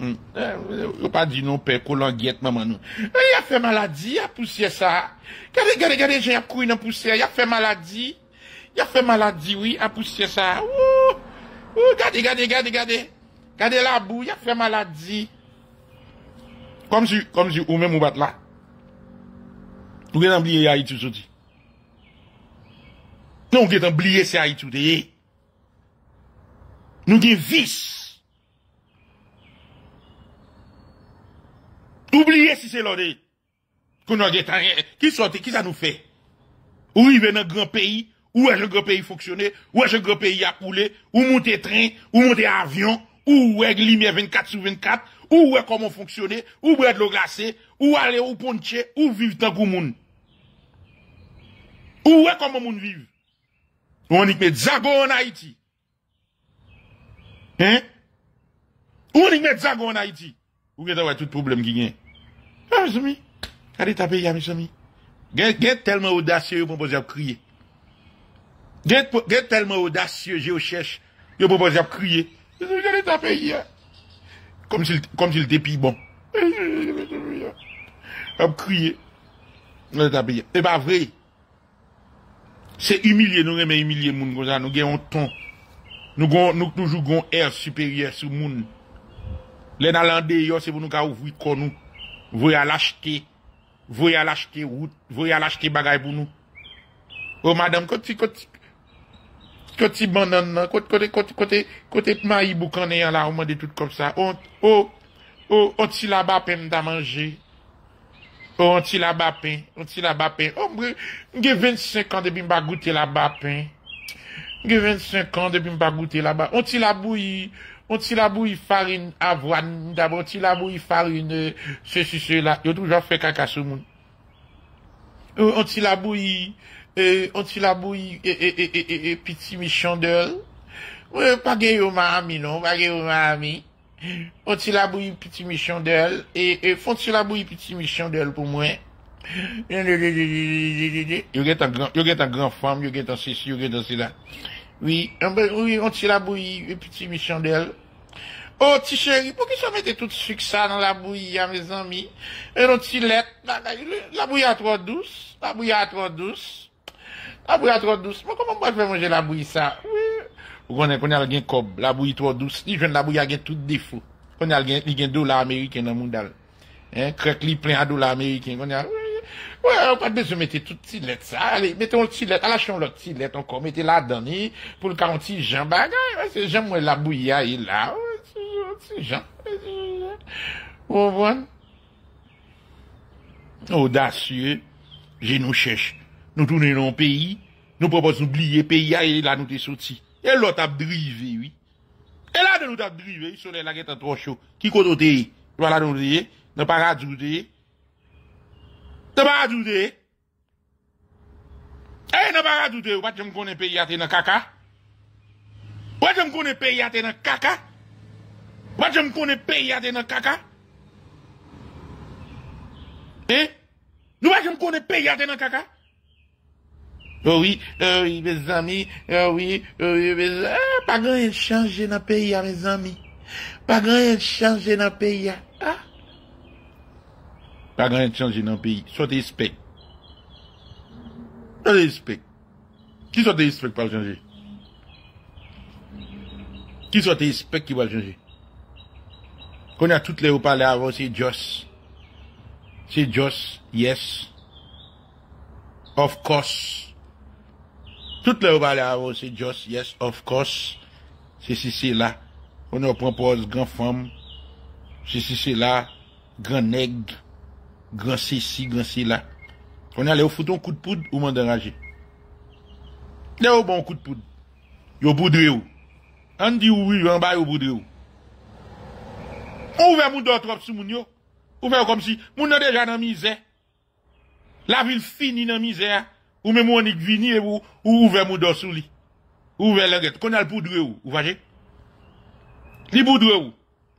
Il n'a pas dit non, père, colanguette, maman, non. Il a fait maladie, a poussière ça. Regardez, regardez, regardez, j'ai un couille dans poussière. Il a fait maladie. Il a fait maladie, oui, a poussière ça. Ouh, ouh, regardez, regardez, regardez, regardez. Regardez la boue, il a fait maladie. Comme si, comme si, ou même, ou bat là. Vous avez oublié Haïti aujourd'hui. Nous avons oublié ces Haïti. Nous avons vice. Oubliez si c'est l'ordre. Qu'on a dit, qui sorti, qui ça nous fait? Où il vient dans un grand pays, où est-ce que le grand pays fonctionne, où est-ce que le grand pays a coulé, où monter train, où monter avion, où est lumière vingt-quatre sur vingt-quatre, où est comment fonctionner, où boire de l'eau glacée, où aller au ponche, où vivre tant que monde. Où est comment monde vivre? On dit que Zago en Haïti. Hein? Où on y met ça en Haïti? Où est-ce que tout problème qui vient? Ah, mes amis. Allez taper, mes amis. Gagne tellement audacieux, vous proposez à crier. Gagne tellement audacieux, je cherche, vous proposez à crier. Allez taper, comme s'il était pire bon. À crier. Allez taper. C'est pas vrai. C'est humilier, nous aimons humilier les gens comme ça, nous gagnons un ton. Nous avons toujours un air supérieur sur le monde. Les Nalandais, c'est pour nous ouvrir le corps. Nous voyons l'acheter. Voyons l'acheter route. Voyons l'acheter bagaille pour nous. Oh, madame, quand tu côté banane, côté côté côté côté maïs boucané là, on m'a tout comme ça. Oh, oh, oh, on t'y là-bas peine à manger. Oh, on t'y là-bas pain. On t'y là-bas pain. Oh, j'ai vingt-cinq ans depuis que je n'ai pas goûté là-bas pain. J'ai vingt-cinq ans depuis que je n'ai pas goûté là-bas. On t'y la bouillie. On t'y la bouillie farine avoine. D'abord, on t'y la bouillie farine ceci, cela. Yo toujours fait caca sur le monde. On t'y la bouillie. On t'y la bouillie. Et petit michandel. Pas gay au mami, non. Pas gay au mami. On t'y la bouillie petit michandel. Et font t'y la bouillie petit michandel pour moi. Yo get un grand femme, yo get un ceci, yo get un cela. Oui, oui, on tire la bouillie, et petit Michandel. Oh, petit chéri, pourquoi ça mettait tout de sucre ça dans la bouillie, à mes amis? Et on tire la, la bouillie à trop douce, la bouillie à trop douce, la bouillie à trop douce. Mais comment moi je vais manger la bouillie ça? Oui. Vous connaissez, qu'on a le cob, la bouillie trop douce, ni je ne la bouillie à tout défaut. Qu'on a le dollar américain dans le monde. Hein, craque-li plein à dollars américains, qu'on a, ouais, on pas besoin de mettre tout petit lettre ça. Allez, mettons le petit lettre. Allez, achetons le petit lettre encore. Mettez la dedans pour le quarante Jean bagage. C'est Jean, moi, la bouillie, il là. C'est Jean. Vous voyez? Audacieux. Je nous cherche. Nous tournons dans le pays. Nous proposons d'oublier le pays. Et là, nous sommes sortis. Et l'autre a drivé, oui. Et là, nous avons drivé. Le soleil là, est trop chaud. Qui côté? Voilà, nous sommes. Nous pas rajouter. T'as pas à douter. Eh, n'a pas à douter. Ou pas tu me connais pays à t'es dans caca. Ou pas tu me connais pays à t'es dans caca. Ou pas tu me connais pays à t'es dans caca. Eh? Nous pas tu me connais pays à t'es dans caca. Oh oui, oh oui, mes amis, oh oui, oh oui, mes amis. Pas grand changer dans pays à mes amis. Pas grand changer dans pays à. Pas grand changer dans le pays. Soit des respect. Soit des respect. Qui soit des respect qui va changer? Qui soit des respect qui va changer? Qu'on a toutes les où parler avant, c'est Joss. C'est Joss, yes. Of course. Toutes les où parler avant, c'est Joss, yes, of course. C'est si c'est là. On nous propose grand femme. C'est si c'est là. Grand nègre. Grand ceci, grand cela. On allait au fouton coup de poudre ou m'enrager. Là au bon coup de poudre. Yo boudré ou. On dit oui, on baille au boudré ou. On ouvre mon dos trop sur mon yo. Ouvert comme si mon a déjà dans misère. La ville finie dans misère. Ou même on y vini ou ouvert mon dos sur lui. Ouvert la guette. Qu'on a le boudré ou. Vous voyez? Li boudré ou.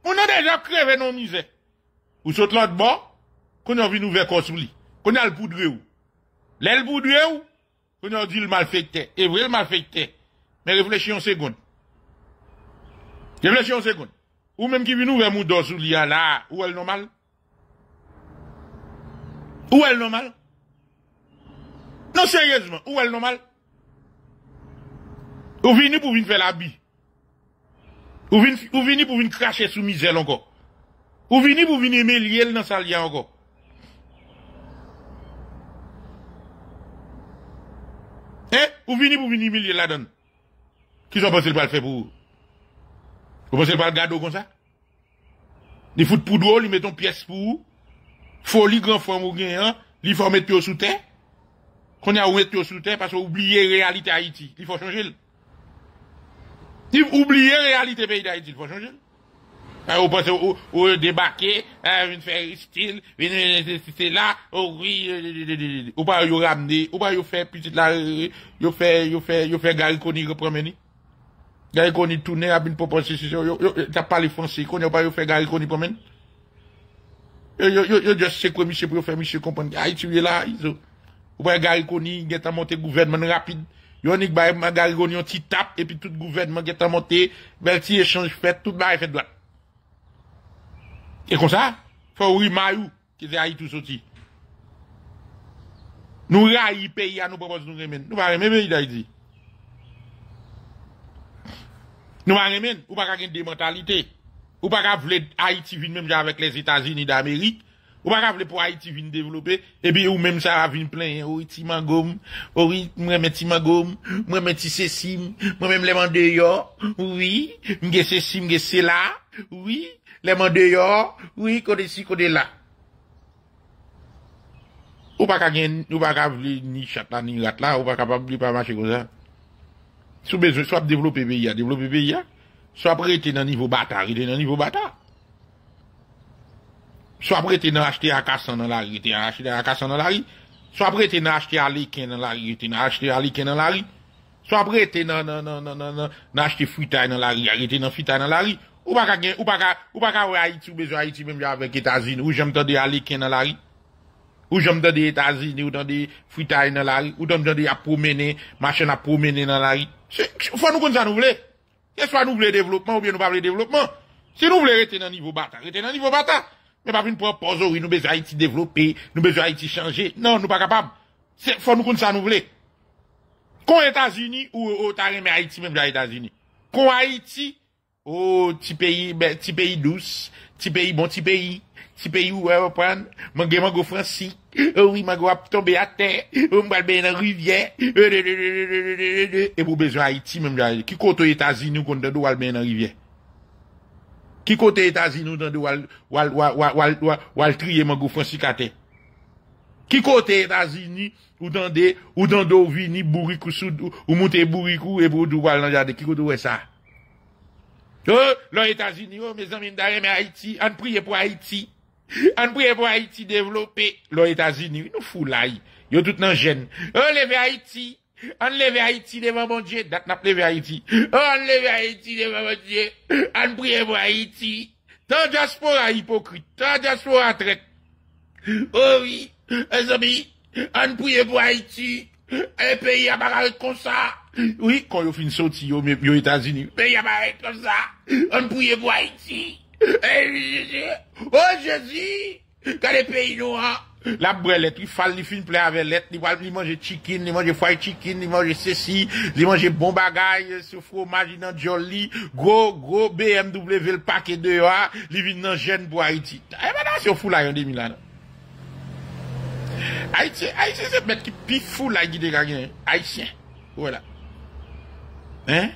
On a déjà crevé dans misère. Ou saute l'autre bord. Qu'on a vu nous vers corps sous lui. Qu'on a le boudré ou. L'aile boudré ou. Qu'on a dit le malfecté. Et vrai le malfecté. Mais réfléchis en seconde. Réfléchis en seconde. Ou même qui vient nous vers Moudor sous lui là. Ou elle normal? Ou elle normal? Non, sérieusement. Ou elle normal? Ou vini pour venir faire la bille. Ou vini pour venir cracher sous misère encore. Ou vini pour venir aimer liel dans sa lia encore. Eh, ou venez pour venir humilier la donne. Qui sont pensés pas le faire pour vous? Vous pensez pas le garder comme ça? Ils foutent pour drôle, ils mettent une pièce pour vous. Folie, grand femme ou gagnant, ils font mettre sous terre. Qu'on a mettre sous terre parce qu'on oublie la réalité Haïti. Il faut changer. Ils oublient la réalité pays d'Haïti, il faut changer. Vous pensez, vous débarquez, vous faites style, c'est là, oui, vous pas vous ramener, vous pas vous faire petite la, vous faire, vous faire, vous faire Garry Conille, vous promener. Garry Conille tourné à une proposition, il a parlé français, il connaît pas, il fait Garry Conille pour même. Il a juste c'est quoi, monsieur, pour faire, monsieur, comprendre. Haïti, il est là, il est ou bien Garry Conille, il a monté gouvernement rapide. Il y a un Garry Conille, un petit tap, et puis tout gouvernement, il a monté, bel petit échange fait, tout le fait droite. Et comme ça, il faut rimaïou, qui est Haïti tout sorti. Nous raillons pays à nous proposer nous remettre. Nous ne pas pays d'Haïti. Nous ne pouvons ou pas avoir des mentalités. Ou pas vouloir Haïti vient même avec les États-Unis d'Amérique. Ou pas vouloir pour Haïti vient développer. Et puis ou même ça vient plein. Ou ti mangom. Ou même ti mangom. Moi même ti sesim. Moi même les mandeyors. Oui. M'ge sesim, m'ge c'est là. Oui. Les mandeyors. Oui. Kode si, kode là. Ou pas vouloir ni chatla ni ratla. Ou pas capable pas marcher comme ça. Sous besoin, soit développer pays, développer pays, soit prêter dans le niveau bâtard, il est dans le niveau bâtard. Soit prêter dans acheter à Cassan dans la rue, il est acheté à Cassan dans la rue. Soit prêter dans acheter à Liken dans la rue, il est acheté à Liken dans la rue. Soit prêter dans, dans, dans, dans, dans, dans acheter Fuitaï dans la rue, il est dans Fuitaï dans la rue. Ou pas qu'à, ou pas qu'à, ou pas qu'à, ou Haïti, ou besoin Haïti, même avec États-Unis, ou j'aime t'en dire à Liken dans la rue. Ou j'aime dans des États-Unis, ou dans des Fuitaï dans la rue, ou dans des à promener, machin à promener dans la rue. Faut nous qu'on ça nous voulons. Qu'est-ce que nous voulons développement ou bien nous pas voulons développement? Si nous voulons rester dans le niveau bata, rester dans le niveau bata. Mais pas une propose, oui, nous besoin Haïti développer, nous besoin Haïti changer. Non, nous pas capables. Faut nous qu'on ça nous voulons. Qu'on États-Unis ou au Taré, mais Haïti même dans les États-Unis. Qu'on Haïti, oh, petit pays, petit pays douce, petit pays bon, petit pays. Si pays où on prend, mon gars, mon Francis, oui, mon gars, tomber à terre, on va bien dans la rivière, et pour besoin Haïti, même, qui côté États-Unis, nous, qu'on doit aller bien dans la rivière? Qui côté États-Unis, nous, qu'on doit aller trier, mon gars, Francis, à terre? Qui côté États-Unis, ou dans des, ou dans des vignes, bourricou, ou monter bourricou, et pour doit aller dans le jardin, qui côté ça? Euh, les États-Unis, oh, mes amis, mais Haïti, on prie pour Haïti. On prie pour Haïti développer. Les États-Unis, nous fous là. Yo tout nan gêne. On lève Haïti. On lève Haïti devant mon Dieu. Dat n'a pas levé Haïti. On lève Haïti devant mon Dieu. On prie pour Haïti. Tant diaspora hypocrite. Tant diaspora traite. Oh oui, mes amis, on prie pour Haïti. Un pays à barrer comme ça. Oui, quand yo fin sorti yo aux États-Unis. Pays à barrer comme ça. On prie pour Haïti. Oh Jésus, quand les pays noirs, la brelette, il fallait les films play avec l'être, il mange chicken, il mange fried chicken, il mange ceci, il mange bon bagay, ce fromage dans joli, gros, gros B M W, le paquet de A, il vient dans jeune pour Haïti. Eh ben non, c'est au fou là, yon de Milan. Haïti, Haïti, c'est bête qui pis fou là, qui dégagé, Haïtien. Voilà. Hein?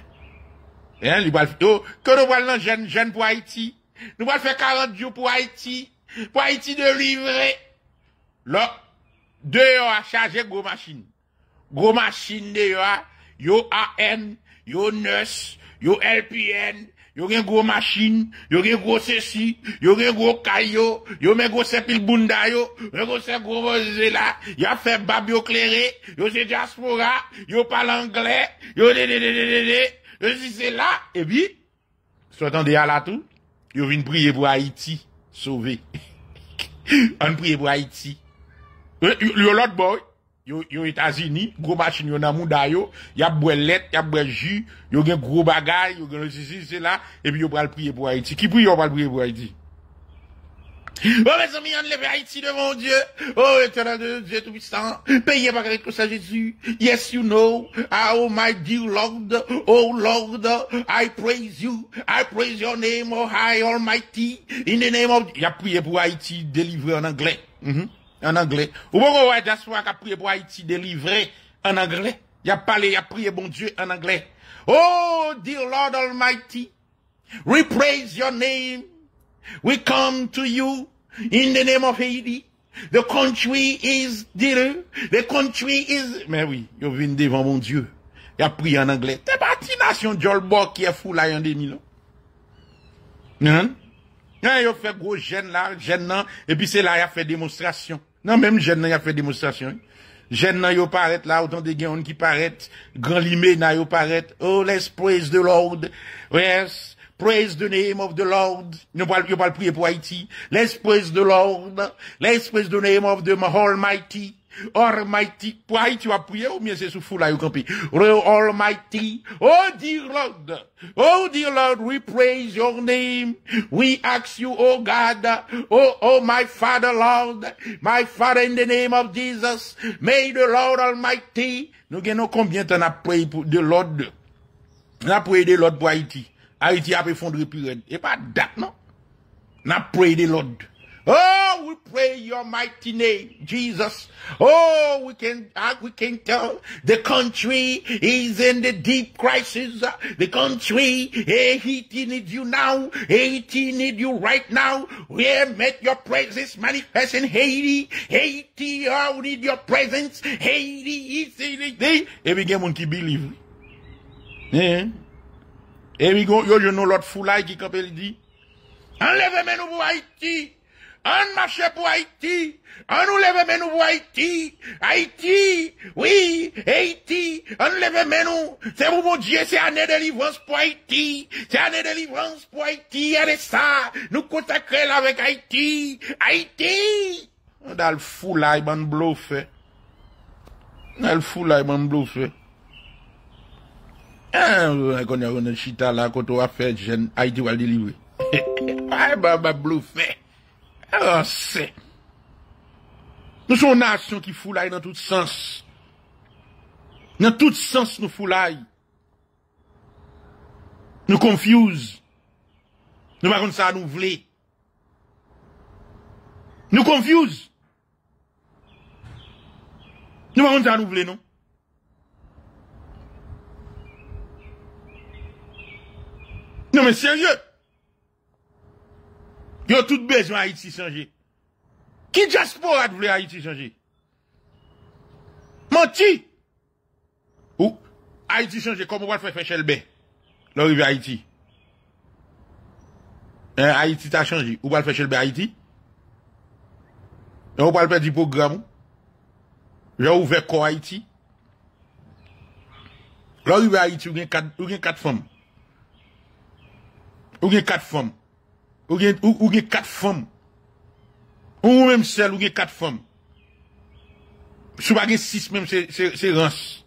Hein, il va le faire, quand on va dans jeune, jeune pour Haïti. Nous allons faire quarante jours pour Haïti, pour Haïti de livrer. Là, deux à charger gros machine. Gros machine de y'a, yo A N, yo N U S, yo L P N, yo gen gros machine, yo gen gros ceci, yo gen gros caillot, yo men gros sepil bunda yo, yo gros se gros mozela, y'a fait babio cléré, yo se diaspora, yo parle anglais, yo de de de de de de, yo si c'est là, et puis, soit en à la tout. Yo vin prier pour Haïti, sauver. On prie pour Haïti. Yo l'autre boy, yo, yo États-Unis, gros machine yo nan mouda yo, y'a boelette, y'a boel jus, yo gen gros bagay, yo gen le ceci, c'est là, et puis yo pral prier pour Haïti. Qui prie, yo pral prier pour Haïti? Oh, mes amis, on lève Haïti devant Dieu. Oh, éternel de Dieu tout-puissant. Payez par avec tout ça, Jésus. Yes, you know. Oh, my dear Lord. Oh, Lord. I praise you. I praise your name, oh, high almighty. In the name of... Il a prié pour Haïti délivré en anglais. Mm-hmm. En anglais. Ou bon, ouais, d'asseoir qu'a prié pour Haïti délivré en anglais. Il a parlé, il a prié bon Dieu en anglais. Oh, dear Lord almighty. We praise your name. We come to you in the name of Haiti. The country is dear. The country is... Mais oui, yo vin devant mon Dieu. Y'a prié en anglais. T'es parti nation Jolbo qui est fou là y'en deux mille ans. Non? Non, yo fait gros gêne là, gêne là, et puis c'est là y'a fait démonstration. Non, même gêne là y'a fait démonstration. Jeune nan yo paraît là, autant de gens qui paraît, grand limé na yo paraît. Oh, let's praise the Lord. Yes, praise the name of the Lord. Nous parlons pas prier pour Haïti. Let's praise the Lord. Let's praise the name of the Almighty. Almighty. Pour Haïti, tu as prié ou bien c'est sous fou là, yo campi. Almighty. Oh, dear Lord. Oh, dear Lord, we praise your name. We ask you, oh God, oh, oh, my Father, Lord, my Father, in the name of Jesus, may the Lord Almighty. Nous gagnons combien de temps a prié de Lord? On a prié de Lord pour Haïti. Haïti a effondré plus raide. Et pas date, non? On a prié de Lord. Oh, we pray your mighty name, Jesus. Oh, we can, uh, we can tell the country is in the deep crisis. The country, Haiti needs you now. Haiti needs you right now. We have met your presence manifest in Haiti. Haiti, oh, we need your presence. Haiti is in it. Every game on qui believe. Eh? Every go, yo, you know, l'autre foulay qui kapel dit. Enlevez-moi pour Haïti. On marche pour Haïti, on nous lève mais nous pour Haïti, Haïti, oui, Haïti, on lève mais nous, c'est pour mon Dieu, c'est année de délivrance pour Haïti, c'est année de délivrance pour Haïti, allez ça, nous consacrer avec Haïti, Haïti. On a le fou là, il m'a bluffé. On a le fou là, il m'a bluffé. Quand on a un chita là, quand on a fait jeune, Haïti va le délivrer. Ah, bah, bah, bluffé. Alors, c'est. Nous sommes une nation qui foulaille dans tout sens. Dans tout sens, nous foulaille. Nous confuse. Nous pas comme ça, nous voulons. Nous confuse. Nous pas comme ça, nous voulons, non? Non, mais sérieux. Yo tout besoin Haïti changer. Qui diaspora voulait Haïti changer? Menti. Ou Haïti changer comme on va faire Chelbé. L'arrivée à Haïti. Hein, Haïti t'a changé. Ou va faire Chelbé Haïti? Et on va faire du programme. J'ai ouvert quoi Haïti? L'arrivée à Haïti, ou bien quatre, ou bien quatre femmes. Ou bien quatre femmes. Ou gen, ou, ou gen quatre femmes. Ou même celle, ou gen quatre femmes. Sou pa gen six même, c'est, c'est, c'est rance.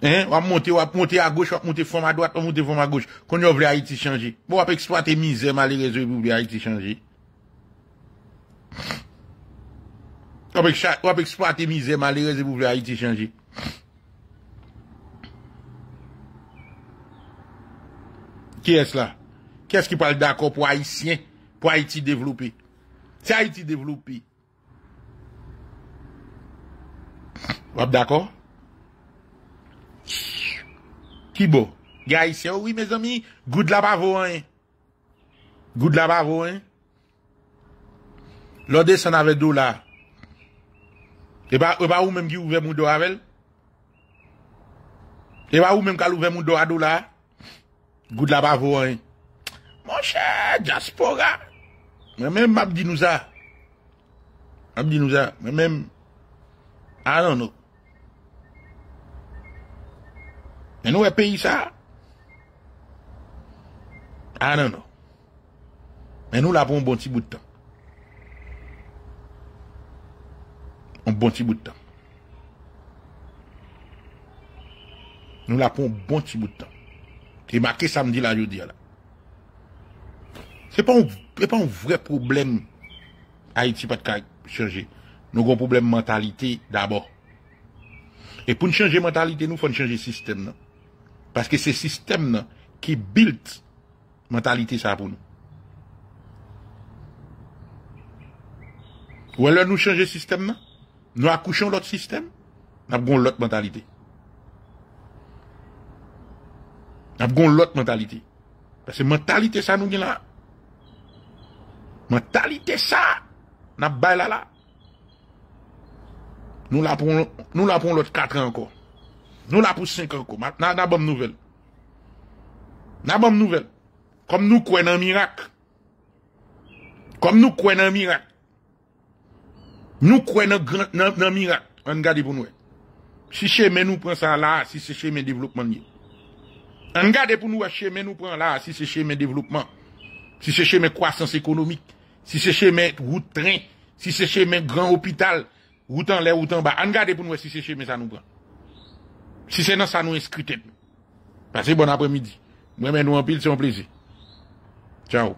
Hein? On monte, on monte à gauche, on monte femme à droite, on monte femme à gauche. Qu'on y a voulu Haïti changer. Bon, on va exploiter misère, malheureusement, pour Haïti changer. On va exploiter misère, malheureusement, pour Haïti changer. Qui est-ce là? Qu'est-ce qui parle d'accord pour Haïtien, pour Haïti développer? C'est Haïti développer. Vous êtes d'accord? Qui beau? Haïtien, oui, mes amis, goût de la bavo, hein? Goût de la bavo, hein? L'autre, ça n'avait d'eau là. Et bah, et bah, ou même qui ouvre mon dos avec? Et bah, ou même qui ouvre mon dos à dos là? Goût de la bavo, hein? Mon cher, diaspora. Mais même, m'a dit nous ça. M'a dit nous ça. Mais même, ah non, non. Mais nous, un pays ça. Ah non, non. Mais nous, là, pour un bon petit bout de temps. Un bon petit bout de temps. Nous, là, pour un bon petit bout de temps. C'est marqué samedi, là, je dis là. C'est pas un, c'est pas un vrai problème. Haïti pas de changer. Nous avons un problème de mentalité d'abord. Et pour nous changer mentalité, nous faut changer le système, non? Parce que c'est le système, non, qui build mentalité, ça, pour nous. Ou alors nous changer le système, non? Nous accouchons l'autre système, nous avons l'autre mentalité. Nous avons l'autre mentalité. Parce que mentalité, ça, nous, là. Mentalité ça, n'a pas là là. Nous la pour, nous la pour l'autre quatre ans encore. Nous la pour cinq ans encore. Maintenant, n'a bonne nouvelle. N'a bonne nouvelle. Comme nous croyons un miracle. Comme nous croyons un miracle. Nous croyons dans le miracle. On regarde pour nous. Si chemin nous prend ça là, si c'est chemin développement. On regarde pour nous, chemin nous prend là, si c'est chemin développement. Si c'est chemin croissance économique. Si c'est chemin route train. Si c'est chemin grand hôpital. Route en l'air, route en bas. On regarde pour nous, si c'est chemin ça nous prend. Si c'est non, ça nous inscrit. Passez bon après-midi. Moi, mais nous en pile, c'est un plaisir. Ciao.